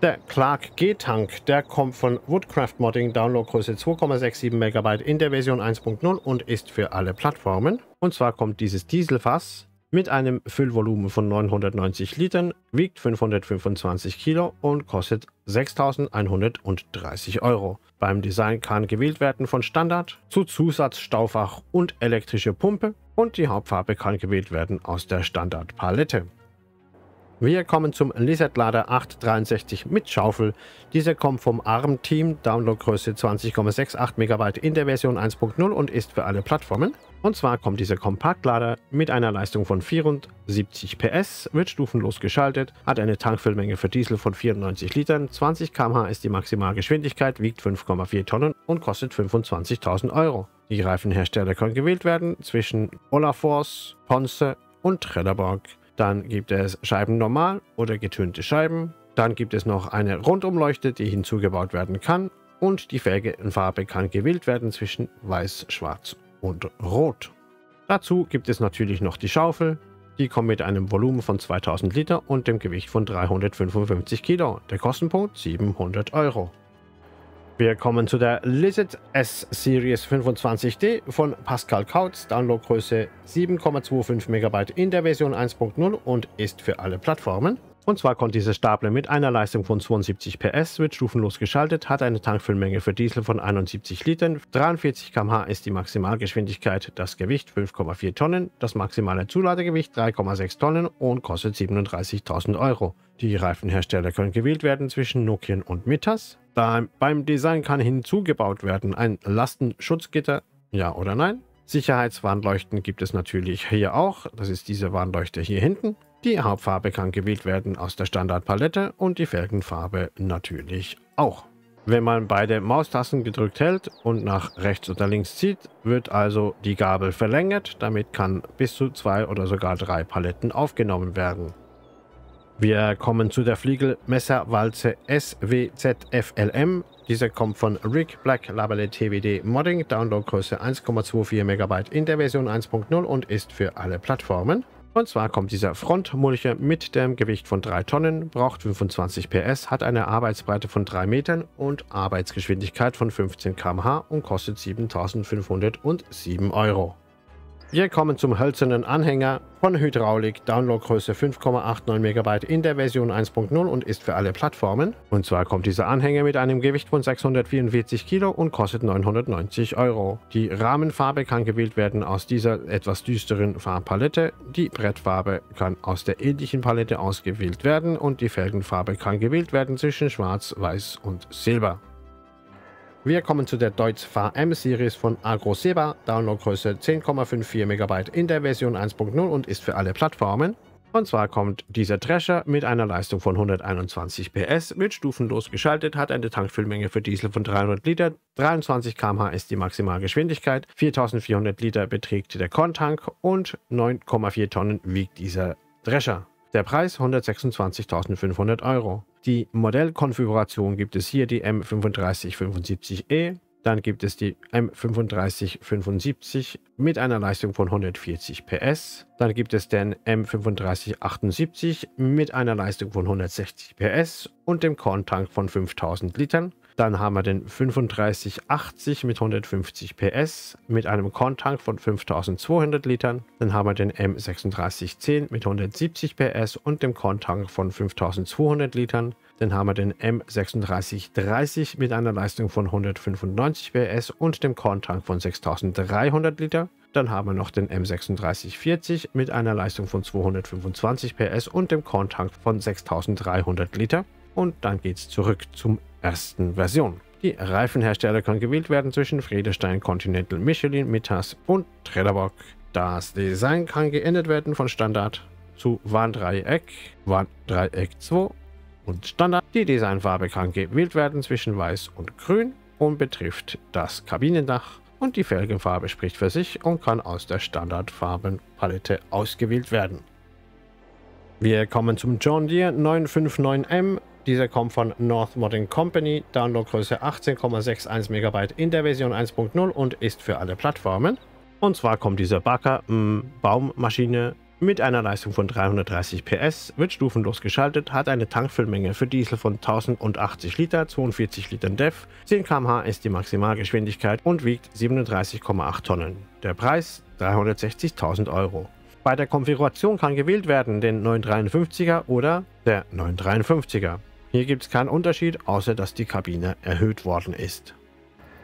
Der Clark G-Tank, der kommt von Woodcraft Modding, Downloadgröße 2,67 MB in der Version 1.0 und ist für alle Plattformen. Und zwar kommt dieses Dieselfass mit einem Füllvolumen von 990 Litern, wiegt 525 Kilo und kostet 6.130 €. Beim Design kann gewählt werden von Standard zu Zusatzstaufach und elektrische Pumpe, und die Hauptfarbe kann gewählt werden aus der Standardpalette. Wir kommen zum Lizard-Lader 863 mit Schaufel. Dieser kommt vom ARM-Team, Downloadgröße 20,68 MB in der Version 1.0 und ist für alle Plattformen. Und zwar kommt dieser Kompaktlader mit einer Leistung von 74 PS, wird stufenlos geschaltet, hat eine Tankfüllmenge für Diesel von 94 Litern, 20 km/h ist die Maximalgeschwindigkeit, wiegt 5,4 Tonnen und kostet 25.000 €. Die Reifenhersteller können gewählt werden zwischen Olaforce, Ponce und Trelleborg. Dann gibt es Scheiben normal oder getönte Scheiben. Dann gibt es noch eine Rundumleuchte, die hinzugebaut werden kann. Und die Felgenfarbe kann gewählt werden zwischen Weiß, Schwarz und Rot. Dazu gibt es natürlich noch die Schaufel. Die kommt mit einem Volumen von 2000 Liter und dem Gewicht von 355 Kilo. Der Kostenpunkt 700 €. Wir kommen zu der Lizard S-Series 25D von Pascal Kautz, Downloadgröße 7,25 MB in der Version 1.0 und ist für alle Plattformen. Und zwar kommt dieser Stapler mit einer Leistung von 72 PS, wird stufenlos geschaltet, hat eine Tankfüllmenge für Diesel von 71 Litern, 43 km/h ist die Maximalgeschwindigkeit, das Gewicht 5,4 Tonnen, das maximale Zuladegewicht 3,6 Tonnen und kostet 37.000 €. Die Reifenhersteller können gewählt werden zwischen Nokian und Mittas. Beim Design kann hinzugebaut werden ein Lastenschutzgitter, ja oder nein. Sicherheitswarnleuchten gibt es natürlich hier auch, das ist diese Warnleuchte hier hinten. Die Hauptfarbe kann gewählt werden aus der Standardpalette und die Felgenfarbe natürlich auch. Wenn man beide Maustasten gedrückt hält und nach rechts oder links zieht, wird also die Gabel verlängert. Damit kann bis zu 2 oder sogar 3 Paletten aufgenommen werden. Wir kommen zu der Fliegelmesserwalze SWZFLM. Diese kommt von Rick Black Labelle TWD Modding, Downloadgröße 1,24 MB in der Version 1.0 und ist für alle Plattformen. Und zwar kommt dieser Frontmulcher mit dem Gewicht von 3 Tonnen, braucht 25 PS, hat eine Arbeitsbreite von 3 Metern und Arbeitsgeschwindigkeit von 15 km/h und kostet 7.507 €. Wir kommen zum hölzernen Anhänger von Hydraulik, Downloadgröße 5,89 MB in der Version 1.0 und ist für alle Plattformen. Und zwar kommt dieser Anhänger mit einem Gewicht von 644 Kilo und kostet 990 Euro. Die Rahmenfarbe kann gewählt werden aus dieser etwas düsteren Farbpalette, die Brettfarbe kann aus der ähnlichen Palette ausgewählt werden und die Felgenfarbe kann gewählt werden zwischen Schwarz, Weiß und Silber. Wir kommen zu der Deutz VM Series von Agroseba, Downloadgröße 10,54 MB in der Version 1.0 und ist für alle Plattformen. Und zwar kommt dieser Thresher mit einer Leistung von 121 PS, wird stufenlos geschaltet, hat eine Tankfüllmenge für Diesel von 300 Liter, 23 km/h ist die Maximalgeschwindigkeit, 4400 Liter beträgt der Korntank und 9,4 Tonnen wiegt dieser Thresher. Der Preis 126.500 Euro. Die Modellkonfiguration gibt es hier die M3575E, dann gibt es die M3575 mit einer Leistung von 140 PS, dann gibt es den M3578 mit einer Leistung von 160 PS und dem Korntank von 5000 Litern. Dann haben wir den 3580 mit 150 PS mit einem Korntank von 5200 Litern. Dann haben wir den M3610 mit 170 PS und dem Korntank von 5200 Litern. Dann haben wir den M3630 mit einer Leistung von 195 PS und dem Korntank von 6300 Liter. Dann haben wir noch den M3640 mit einer Leistung von 225 PS und dem Korntank von 6300 Liter. Und dann geht es zurück zum ersten Version. Die Reifenhersteller können gewählt werden zwischen Friedestein, Continental, Michelin, Mittas und Trelleborg. Das Design kann geändert werden von Standard zu Warndreieck, Warndreieck 2 und Standard. Die Designfarbe kann gewählt werden zwischen Weiß und Grün und betrifft das Kabinendach. Und die Felgenfarbe spricht für sich und kann aus der Standardfarbenpalette ausgewählt werden. Wir kommen zum John Deere 959M. Dieser kommt von North Modding Company, Downloadgröße 18,61 MB in der Version 1.0 und ist für alle Plattformen. Und zwar kommt dieser Bagger Baummaschine mit einer Leistung von 330 PS, wird stufenlos geschaltet, hat eine Tankfüllmenge für Diesel von 1080 Liter, 42 Litern DEF, 10 km/h ist die Maximalgeschwindigkeit und wiegt 37,8 Tonnen. Der Preis 360.000 Euro. Bei der Konfiguration kann gewählt werden den 953er oder der 953er. Hier gibt es keinen Unterschied, außer dass die Kabine erhöht worden ist.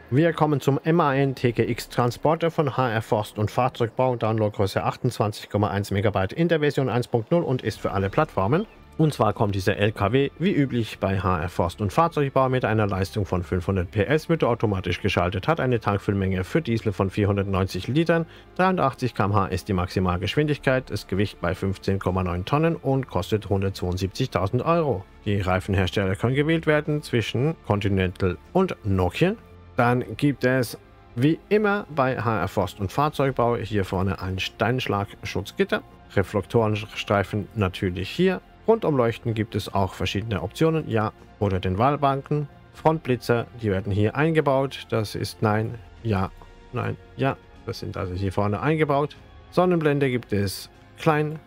Wir kommen zum MAN TGX Transporter von HR Forst und Fahrzeugbau, Downloadgröße 28,1 MB in der Version 1.0 und ist für alle Plattformen. Und zwar kommt dieser LKW wie üblich bei HR Forst und Fahrzeugbau mit einer Leistung von 500 PS, wird automatisch geschaltet, hat eine Tankfüllmenge für Diesel von 490 Litern, 83 km/h ist die Maximalgeschwindigkeit, das Gewicht bei 15,9 Tonnen und kostet 172.000 Euro. Die Reifenhersteller können gewählt werden zwischen Continental und Nokian. Dann gibt es wie immer bei HR Forst und Fahrzeugbau hier vorne ein Steinschlagschutzgitter, Reflektorenstreifen natürlich hier. Rundumleuchten gibt es auch verschiedene Optionen, ja oder den Wahlbanken. Frontblitzer, die werden hier eingebaut, das ist nein, ja, das sind also hier vorne eingebaut. Sonnenblende gibt es klein,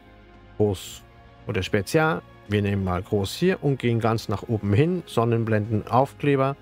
groß oder spezial. Wir nehmen mal groß hier und gehen ganz nach oben hin. Sonnenblendenaufkleber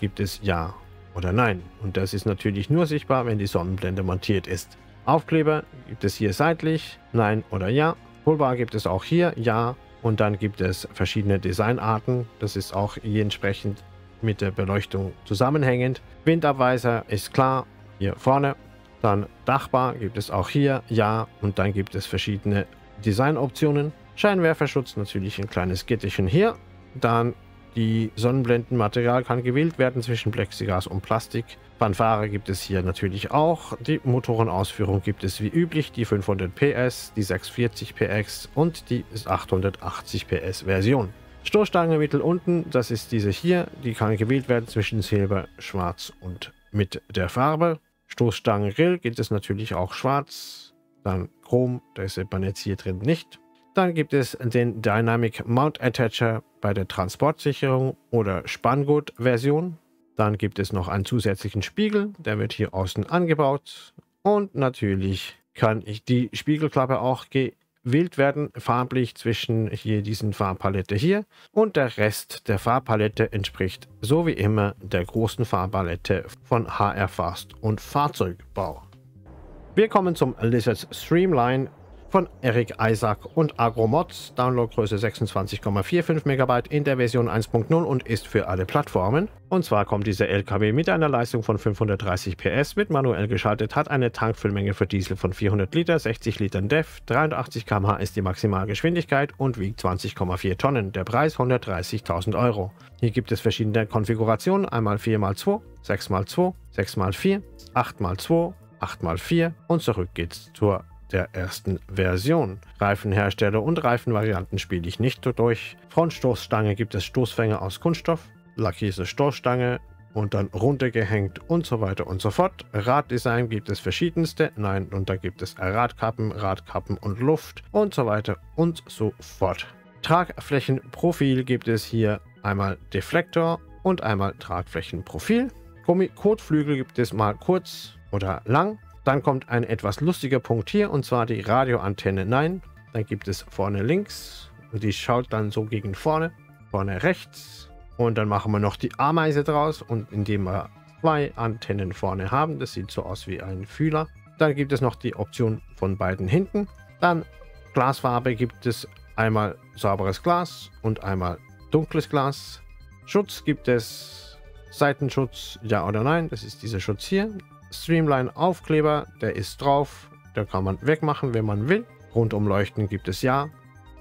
gibt es ja oder nein. Und das ist natürlich nur sichtbar, wenn die Sonnenblende montiert ist. Aufkleber gibt es hier seitlich, nein oder ja. Pullbar gibt es auch hier, ja. Und dann gibt es verschiedene Designarten. Das ist auch hier entsprechend mit der Beleuchtung zusammenhängend. Windabweiser ist klar, hier vorne. Dann Dachbar gibt es auch hier, ja. Und dann gibt es verschiedene Designoptionen. Scheinwerferschutz, natürlich ein kleines Gitterchen hier. Dann die Sonnenblendenmaterial kann gewählt werden zwischen Plexiglas und Plastik. Fanfare gibt es hier natürlich auch. Die Motorenausführung gibt es wie üblich, die 500 PS, die 640 PS und die 880 PS Version. Stoßstange mittel unten, das ist diese hier, die kann gewählt werden zwischen Silber, Schwarz und mit der Farbe. Stoßstangen-Grill gibt es natürlich auch schwarz, dann Chrom, das sieht man jetzt hier drin nicht. Dann gibt es den Dynamic Mount Attacher bei der Transportsicherung oder Spanngurt-Version. Dann gibt es noch einen zusätzlichen Spiegel, der wird hier außen angebaut. Und natürlich kann die Spiegelklappe auch gewählt werden, farblich zwischen hier diesen Farbpalette hier. Und der Rest der Farbpalette entspricht so wie immer der großen Farbpalette von HR Forst und Fahrzeugbau. Willkommen zum Lizards Streamline von Eric Isaac und Agromods. Downloadgröße 26,45 MB in der Version 1.0 und ist für alle Plattformen. Und zwar kommt dieser LKW mit einer Leistung von 530 PS, wird manuell geschaltet, hat eine Tankfüllmenge für Diesel von 400 Liter, 60 Litern DEF, 83 km/h ist die Maximalgeschwindigkeit und wiegt 20,4 Tonnen. Der Preis 130.000 Euro. Hier gibt es verschiedene Konfigurationen, einmal 4x2, 6x2, 6x4, 8x2, 8x4 und zurück geht's zur der ersten Version. Reifenhersteller und Reifenvarianten spiele ich nicht durch. Frontstoßstange gibt es Stoßfänger aus Kunststoff, lackierte Stoßstange und dann runtergehängt und so weiter und so fort. Raddesign gibt es verschiedenste, nein, und da gibt es Radkappen und Luft und so weiter und so fort. Tragflächenprofil gibt es hier einmal Deflektor und einmal Tragflächenprofil. Kotflügel gibt es mal kurz oder lang. Dann kommt ein etwas lustiger Punkt hier, und zwar die Radioantenne. Nein, dann gibt es vorne links, und die schaut dann so gegen vorne, vorne rechts. Und dann machen wir noch die Ameise draus, und indem wir zwei Antennen vorne haben, das sieht so aus wie ein Fühler. Dann gibt es noch die Option von beiden hinten. Dann Glasfarbe gibt es einmal sauberes Glas und einmal dunkles Glas. Schutz gibt es, Seitenschutz, ja oder nein, das ist dieser Schutz hier. Streamline Aufkleber, der ist drauf, da kann man wegmachen, wenn man will. Rundumleuchten gibt es ja,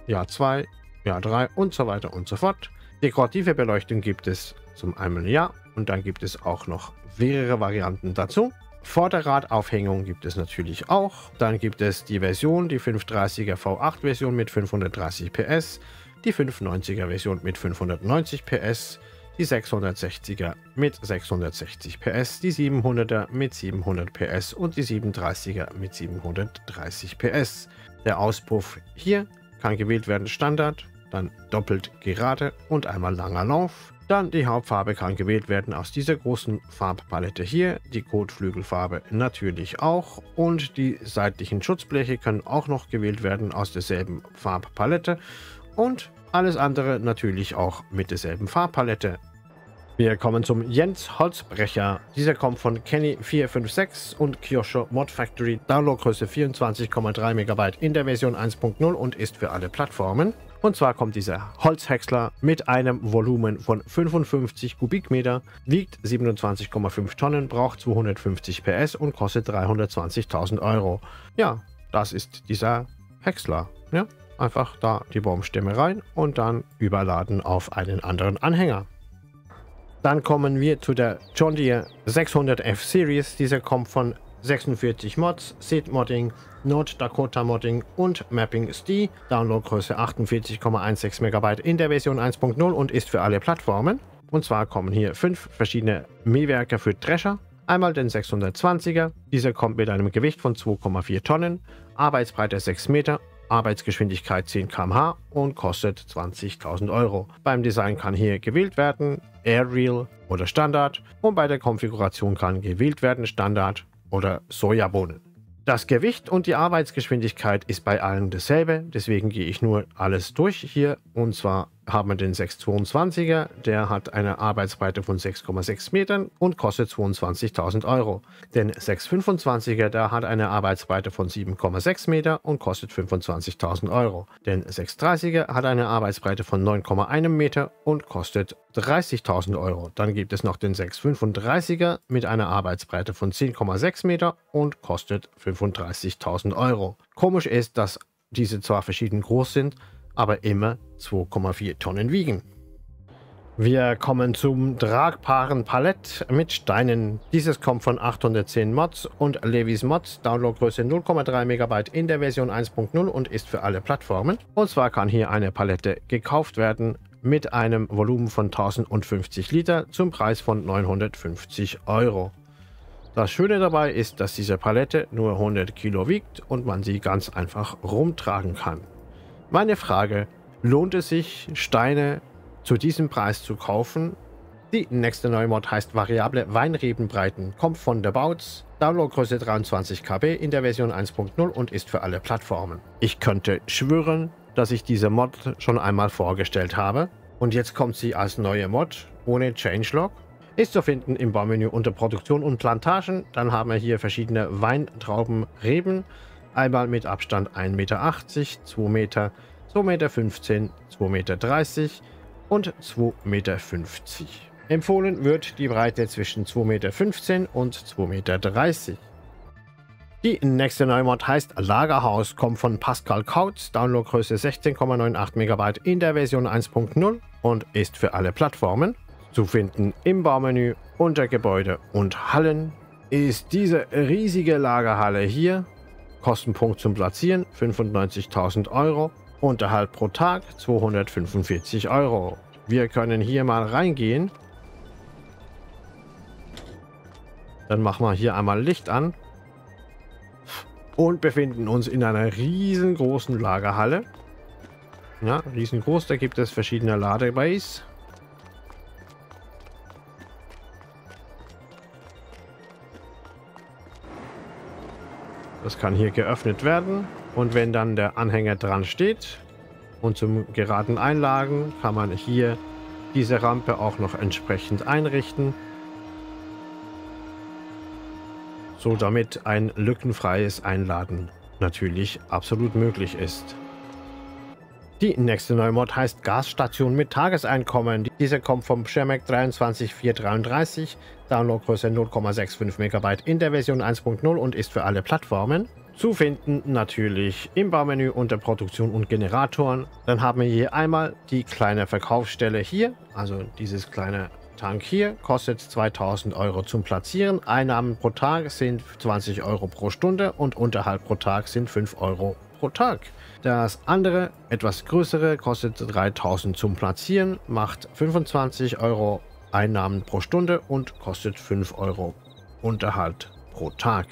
ja 2, ja 3 und so weiter und so fort. Dekorative Beleuchtung gibt es zum einen ja und dann gibt es auch noch mehrere Varianten dazu. Vorderradaufhängung gibt es natürlich auch. Dann gibt es die Version, die 530er V8 Version mit 530 PS, die 590er Version mit 590 PS, die 660er mit 660 PS, die 700er mit 700 PS und die 730er mit 730 PS. Der Auspuff hier kann gewählt werden Standard, dann doppelt gerade und einmal langer Lauf. Dann die Hauptfarbe kann gewählt werden aus dieser großen Farbpalette hier, die Kotflügelfarbe natürlich auch und die seitlichen Schutzbleche können auch noch gewählt werden aus derselben Farbpalette und alles andere natürlich auch mit derselben Farbpalette. Wir kommen zum Jens Holzbrecher. Dieser kommt von Kenny456 und Kyosho Mod Factory. Downloadgröße 24,3 MB in der Version 1.0 und ist für alle Plattformen. Und zwar kommt dieser Holzhäcksler mit einem Volumen von 55 Kubikmeter, wiegt 27,5 Tonnen, braucht 250 PS und kostet 320.000 Euro. Ja, das ist dieser Häcksler. Ja. Einfach da die Baumstämme rein und dann überladen auf einen anderen Anhänger. Dann kommen wir zu der John Deere 600F Series. Dieser kommt von 46 Mods, Seed Modding, North Dakota Modding und Mapping SD. Downloadgröße 48,16 MB in der Version 1.0 und ist für alle Plattformen. Und zwar kommen hier 5 verschiedene Mähwerke für Drescher. Einmal den 620er. Dieser kommt mit einem Gewicht von 2,4 Tonnen, Arbeitsbreite 6 Meter. Arbeitsgeschwindigkeit 10 km/h und kostet 20.000 Euro. Beim Design kann hier gewählt werden Aerial oder Standard und bei der Konfiguration kann gewählt werden Standard oder Sojabohnen. Das Gewicht und die Arbeitsgeschwindigkeit ist bei allen dasselbe, deswegen gehe ich nur alles durch hier. Und zwar haben wir den 622er, der hat eine Arbeitsbreite von 6,6 Metern und kostet 22.000 Euro. Den 625er, der hat eine Arbeitsbreite von 7,6 Meter und kostet 25.000 Euro. Den 630er hat eine Arbeitsbreite von 9,1 Meter und kostet 30.000 Euro. Dann gibt es noch den 635er mit einer Arbeitsbreite von 10,6 Meter und kostet 35.000 Euro. Komisch ist, dass diese zwar verschieden groß sind, aber immer 2,4 Tonnen wiegen. Wir kommen zum tragbaren Palett mit Steinen. Dieses kommt von 810 Mods und Levis Mods. Downloadgröße 0,3 MB in der Version 1.0 und ist für alle Plattformen. Und zwar kann hier eine Palette gekauft werden mit einem Volumen von 1050 Liter zum Preis von 950 Euro. Das Schöne dabei ist, dass diese Palette nur 100 Kilo wiegt und man sie ganz einfach rumtragen kann. Meine Frage, lohnt es sich, Steine zu diesem Preis zu kaufen? Die nächste neue Mod heißt Variable Weinrebenbreiten, kommt von The Bouts, Downloadgröße 23 KB in der Version 1.0 und ist für alle Plattformen. Ich könnte schwören, dass ich diese Mod schon einmal vorgestellt habe und jetzt kommt sie als neue Mod ohne Changelog. Ist zu finden im Baumenü unter Produktion und Plantagen. Dann haben wir hier verschiedene Weintraubenreben. Einmal mit Abstand 1,80 Meter, 2 Meter, 2,15 Meter, 2,30 Meter und 2,50 Meter. Empfohlen wird die Breite zwischen 2,15 Meter und 2,30 Meter. Die nächste Neumod heißt Lagerhaus, kommt von Pascal Kautz, Downloadgröße 16,98 MB in der Version 1.0 und ist für alle Plattformen zu finden im Baumenü unter Gebäude und Hallen. Ist diese riesige Lagerhalle hier, Kostenpunkt zum Platzieren 95.000 €, Unterhalt pro Tag 245 €. Wir können hier mal reingehen. Dann machen wir hier einmal Licht an und befinden uns in einer riesengroßen Lagerhalle. Ja, riesengroß, da gibt es verschiedene Ladebays. Das kann hier geöffnet werden und wenn dann der Anhänger dran steht und zum geraden Einlagen, kann man hier diese Rampe auch noch entsprechend einrichten, so damit ein lückenfreies Einladen natürlich absolut möglich ist. Die nächste Neumod heißt Gasstation mit Tageseinkommen. Diese kommt vom Schwitermaker 23433, Downloadgröße 0,65 MB in der Version 1.0 und ist für alle Plattformen. Zu finden natürlich im Baumenü unter Produktion und Generatoren. Dann haben wir hier einmal die kleine Verkaufsstelle hier, also dieses kleine Tank hier, kostet 2.000 € zum Platzieren. Einnahmen pro Tag sind 20 € pro Stunde und Unterhalt pro Tag sind 5 € pro Tag. Das andere, etwas größere, kostet 3.000 zum Platzieren, macht 25 € Einnahmen pro Stunde und kostet 5 € Unterhalt pro Tag.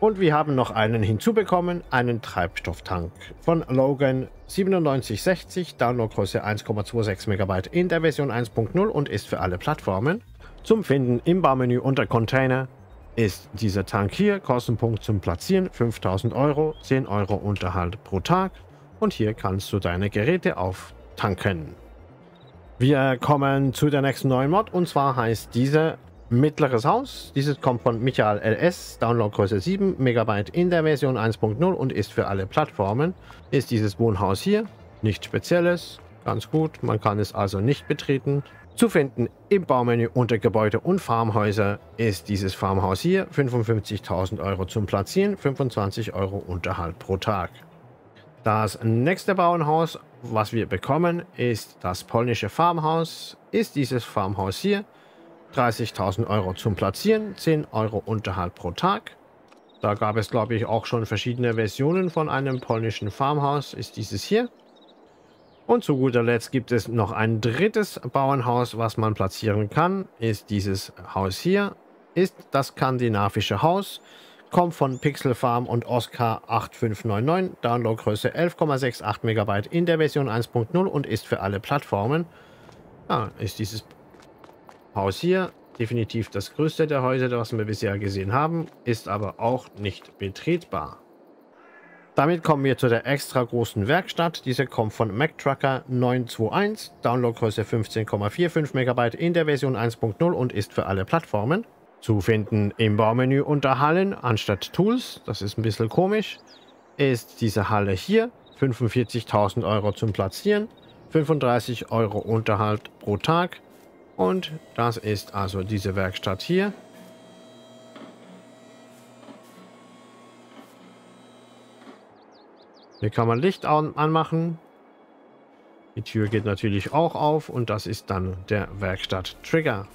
Und wir haben noch einen hinzubekommen, einen Treibstofftank von Logan 9760, Downloadgröße 1,26 MB in der Version 1.0 und ist für alle Plattformen. Zum Finden im Baumenü unter Container ist dieser Tank hier, Kostenpunkt zum Platzieren 5.000 €, 10 € Unterhalt pro Tag und hier kannst du deine Geräte auftanken. Wir kommen zu der nächsten neuen Mod und zwar heißt diese Mittleres Haus. Dieses kommt von Michael LS, Downloadgröße 7 MB in der Version 1.0 und ist für alle Plattformen. Ist dieses Wohnhaus hier, nichts Spezielles, ganz gut, man kann es also nicht betreten. Zu finden im Baumenü unter Gebäude und Farmhäuser ist dieses Farmhaus hier, 55.000 € zum Platzieren, 25 € Unterhalt pro Tag. Das nächste Bauernhaus, was wir bekommen, ist das polnische Farmhaus. Ist dieses Farmhaus hier, 30.000 € zum Platzieren, 10 € Unterhalt pro Tag. Da gab es, glaube ich, auch schon verschiedene Versionen von einem polnischen Farmhaus, ist dieses hier. Und zu guter Letzt gibt es noch ein drittes Bauernhaus, was man platzieren kann, ist dieses Haus hier, ist das skandinavische Haus, kommt von Pixel Farm und Oscar 8599, Downloadgröße 11,68 MB in der Version 1.0 und ist für alle Plattformen. Ja, ist dieses Haus hier, definitiv das größte der Häuser, das wir bisher gesehen haben, ist aber auch nicht betretbar. Damit kommen wir zu der extra großen Werkstatt. Diese kommt von MacTrucker 921, Downloadgröße 15,45 MB in der Version 1.0 und ist für alle Plattformen. Zu finden im Baumenü unter Hallen anstatt Tools, das ist ein bisschen komisch, ist diese Halle hier, 45.000 € zum Platzieren, 35 € Unterhalt pro Tag. Und das ist also diese Werkstatt hier. Hier kann man Licht anmachen. Die Tür geht natürlich auch auf und das ist dann der Werkstatt-Trigger.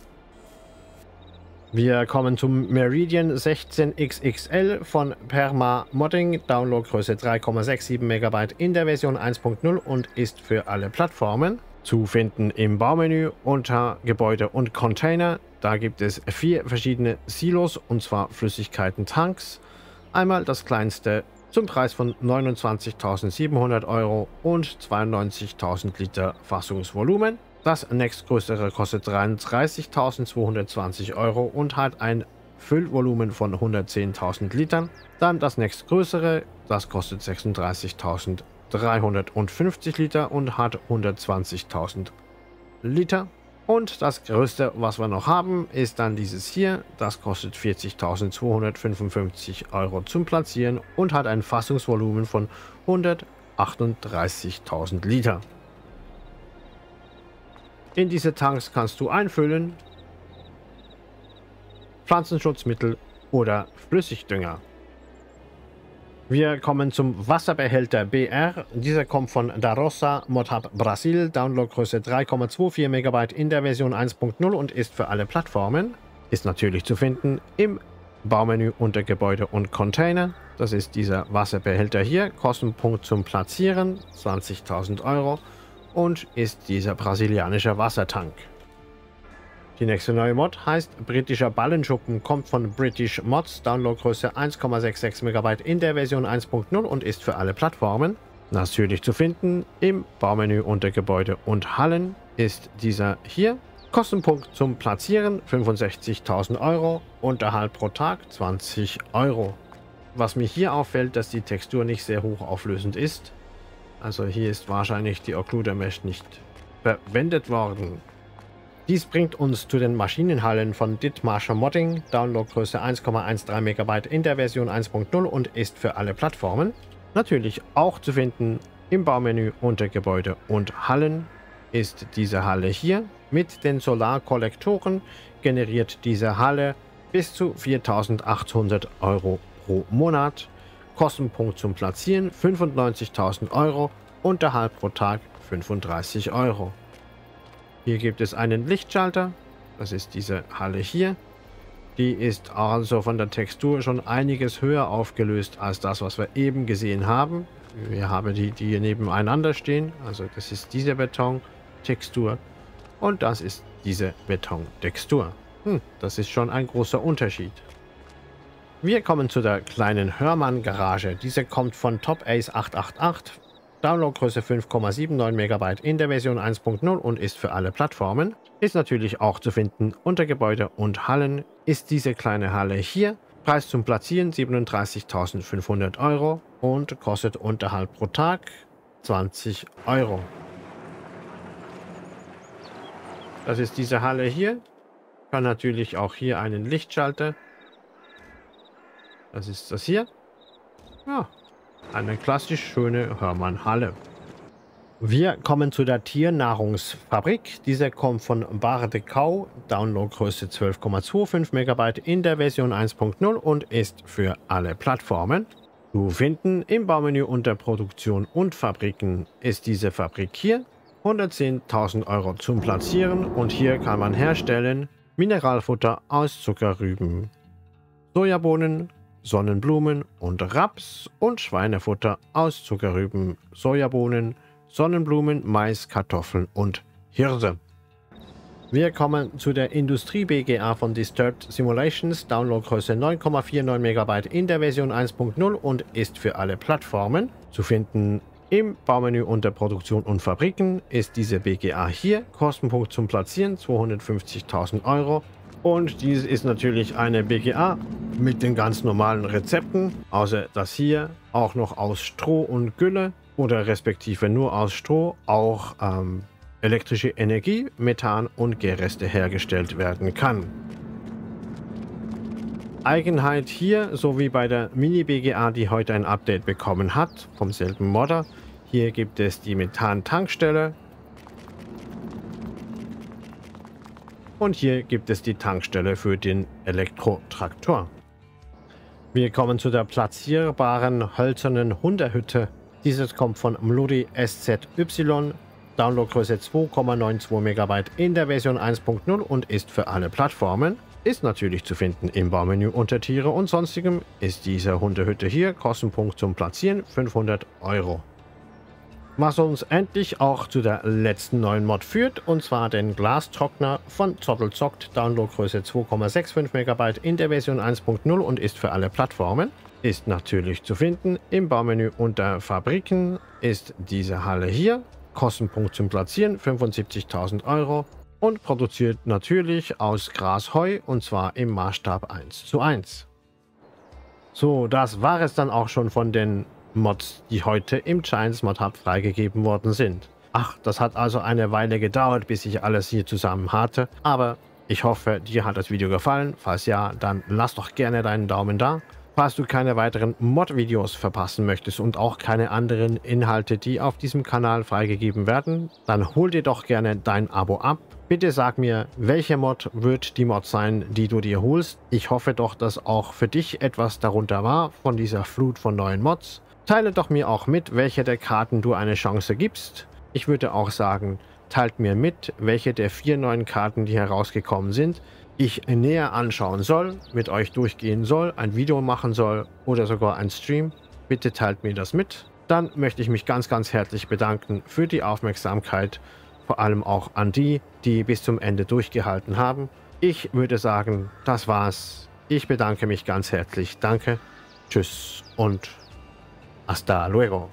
Wir kommen zum Meridian 16XXL von Perma Modding, Downloadgröße 3,67 MB in der Version 1.0 und ist für alle Plattformen. Zu finden im Baumenü unter Gebäude und Container. Da gibt es 4 verschiedene Silos und zwar Flüssigkeiten, Tanks. Einmal das kleinste zum Preis von 29.700 € und 92.000 Liter Fassungsvolumen. Das nächstgrößere kostet 33.220 € und hat ein Füllvolumen von 110.000 Litern. Dann das nächstgrößere, das kostet 36.350 Liter und hat 120.000 Liter. Und das größte, was wir noch haben, ist dann dieses hier. Das kostet 40.255 Euro zum Platzieren und hat ein Fassungsvolumen von 138.000 Liter. In diese Tanks kannst du einfüllen Pflanzenschutzmittel oder Flüssigdünger. Wir kommen zum Wasserbehälter BR. Dieser kommt von Darossa Mod Hub Brasil. Downloadgröße 3,24 MB in der Version 1.0 und ist für alle Plattformen. Ist natürlich zu finden im Baumenü unter Gebäude und Container. Das ist dieser Wasserbehälter hier. Kostenpunkt zum Platzieren 20.000 Euro und ist dieser brasilianische Wassertank. Die nächste neue Mod heißt Britischer Ballenschuppen, kommt von British Mods, Downloadgröße 1,66 MB in der Version 1.0 und ist für alle Plattformen. Natürlich zu finden im Baumenü unter Gebäude und Hallen ist dieser hier. Kostenpunkt zum Platzieren 65.000 Euro, Unterhalt pro Tag 20 Euro. Was mir hier auffällt, dass die Textur nicht sehr hochauflösend ist. Also hier ist wahrscheinlich die Occluder Mesh nicht verwendet worden. Dies bringt uns zu den Maschinenhallen von Dittmarscher Modding, Downloadgröße 1,13 MB in der Version 1.0 und ist für alle Plattformen. Natürlich auch zu finden im Baumenü unter Gebäude und Hallen ist diese Halle hier. Mit den Solarkollektoren generiert diese Halle bis zu 4.800 Euro pro Monat. Kostenpunkt zum Platzieren 95.000 Euro, Unterhalt pro Tag 35 Euro. Hier gibt es einen Lichtschalter, das ist diese Halle hier. Die ist also von der Textur schon einiges höher aufgelöst als das, was wir eben gesehen haben. Wir haben die hier nebeneinander stehen, also das ist diese Betontextur und das ist diese Betontextur. Das ist schon ein großer Unterschied. Wir kommen zu der kleinen Hörmann-Garage. Diese kommt von Top Ace 888. Downloadgröße 5,79 MB in der Version 1.0 und ist für alle Plattformen. Ist natürlich auch zu finden unter Gebäude und Hallen. Ist diese kleine Halle hier. Preis zum Platzieren 37.500 Euro und kostet Unterhalt pro Tag 20 Euro. Das ist diese Halle hier. Kann natürlich auch hier einen Lichtschalter. Das ist das hier. Ja. Eine klassisch schöne Hörmann-Halle. Wir kommen zu der Tiernahrungsfabrik. Diese kommt von Bardekau, Downloadgröße 12,25 MB in der Version 1.0 und ist für alle Plattformen. Zu finden im Baumenü unter Produktion und Fabriken ist diese Fabrik hier. 110.000 Euro zum Platzieren und hier kann man herstellen Mineralfutter aus Zuckerrüben, Sojabohnen, Sonnenblumen und Raps und Schweinefutter aus Zuckerrüben, Sojabohnen, Sonnenblumen, Mais, Kartoffeln und Hirse. Wir kommen zu der Industrie BGA von Disturbed Simulations, Downloadgröße 9,49 MB in der Version 1.0 und ist für alle Plattformen. Zu finden im Baumenü unter Produktion und Fabriken ist diese BGA hier. Kostenpunkt zum Platzieren 250.000 Euro. Und dies ist natürlich eine BGA mit den ganz normalen Rezepten, außer dass hier auch noch aus Stroh und Gülle oder respektive nur aus Stroh auch elektrische Energie, Methan und Gärreste hergestellt werden kann. Eigenheit hier, so wie bei der Mini-BGA, die heute ein Update bekommen hat, vom selben Modder. Hier gibt es die Methan-Tankstelle. Und hier gibt es die Tankstelle für den Elektrotraktor. Wir kommen zu der platzierbaren hölzernen Hunderhütte. Dieses kommt von Mludi SZY, Downloadgröße 2,92 MB in der Version 1.0 und ist für alle Plattformen. Ist natürlich zu finden im Baumenü unter Tiere und Sonstigem. Ist diese Hunderhütte hier, Kostenpunkt zum Platzieren 500 Euro. Was uns endlich auch zu der letzten neuen Mod führt, und zwar den Glastrockner von Zottelzockt, Downloadgröße 2,65 MB in der Version 1.0 und ist für alle Plattformen. Ist natürlich zu finden im Baumenü unter Fabriken, ist diese Halle hier, Kostenpunkt zum Platzieren 75.000 Euro und produziert natürlich aus Grasheu und zwar im Maßstab 1:1. So, das war es dann auch schon von den Mods, die heute im Giants Mod Hub freigegeben worden sind. Ach, das hat also eine Weile gedauert, bis ich alles hier zusammen hatte. Aber ich hoffe, dir hat das Video gefallen. Falls ja, dann lass doch gerne deinen Daumen da. Falls du keine weiteren Mod-Videos verpassen möchtest und auch keine anderen Inhalte, die auf diesem Kanal freigegeben werden, dann hol dir doch gerne dein Abo ab. Bitte sag mir, welche Mod wird die Mod sein, die du dir holst. Ich hoffe doch, dass auch für dich etwas darunter war von dieser Flut von neuen Mods. Teile doch mir auch mit, welche der Karten du eine Chance gibst. Ich würde auch sagen, teilt mir mit, welche der 4 neuen Karten, die herausgekommen sind, ich näher anschauen soll, mit euch durchgehen soll, ein Video machen soll oder sogar ein Stream. Bitte teilt mir das mit. Dann möchte ich mich ganz, ganz herzlich bedanken für die Aufmerksamkeit, vor allem auch an die, die bis zum Ende durchgehalten haben. Ich würde sagen, das war's. Ich bedanke mich ganz herzlich. Danke, tschüss und hasta luego.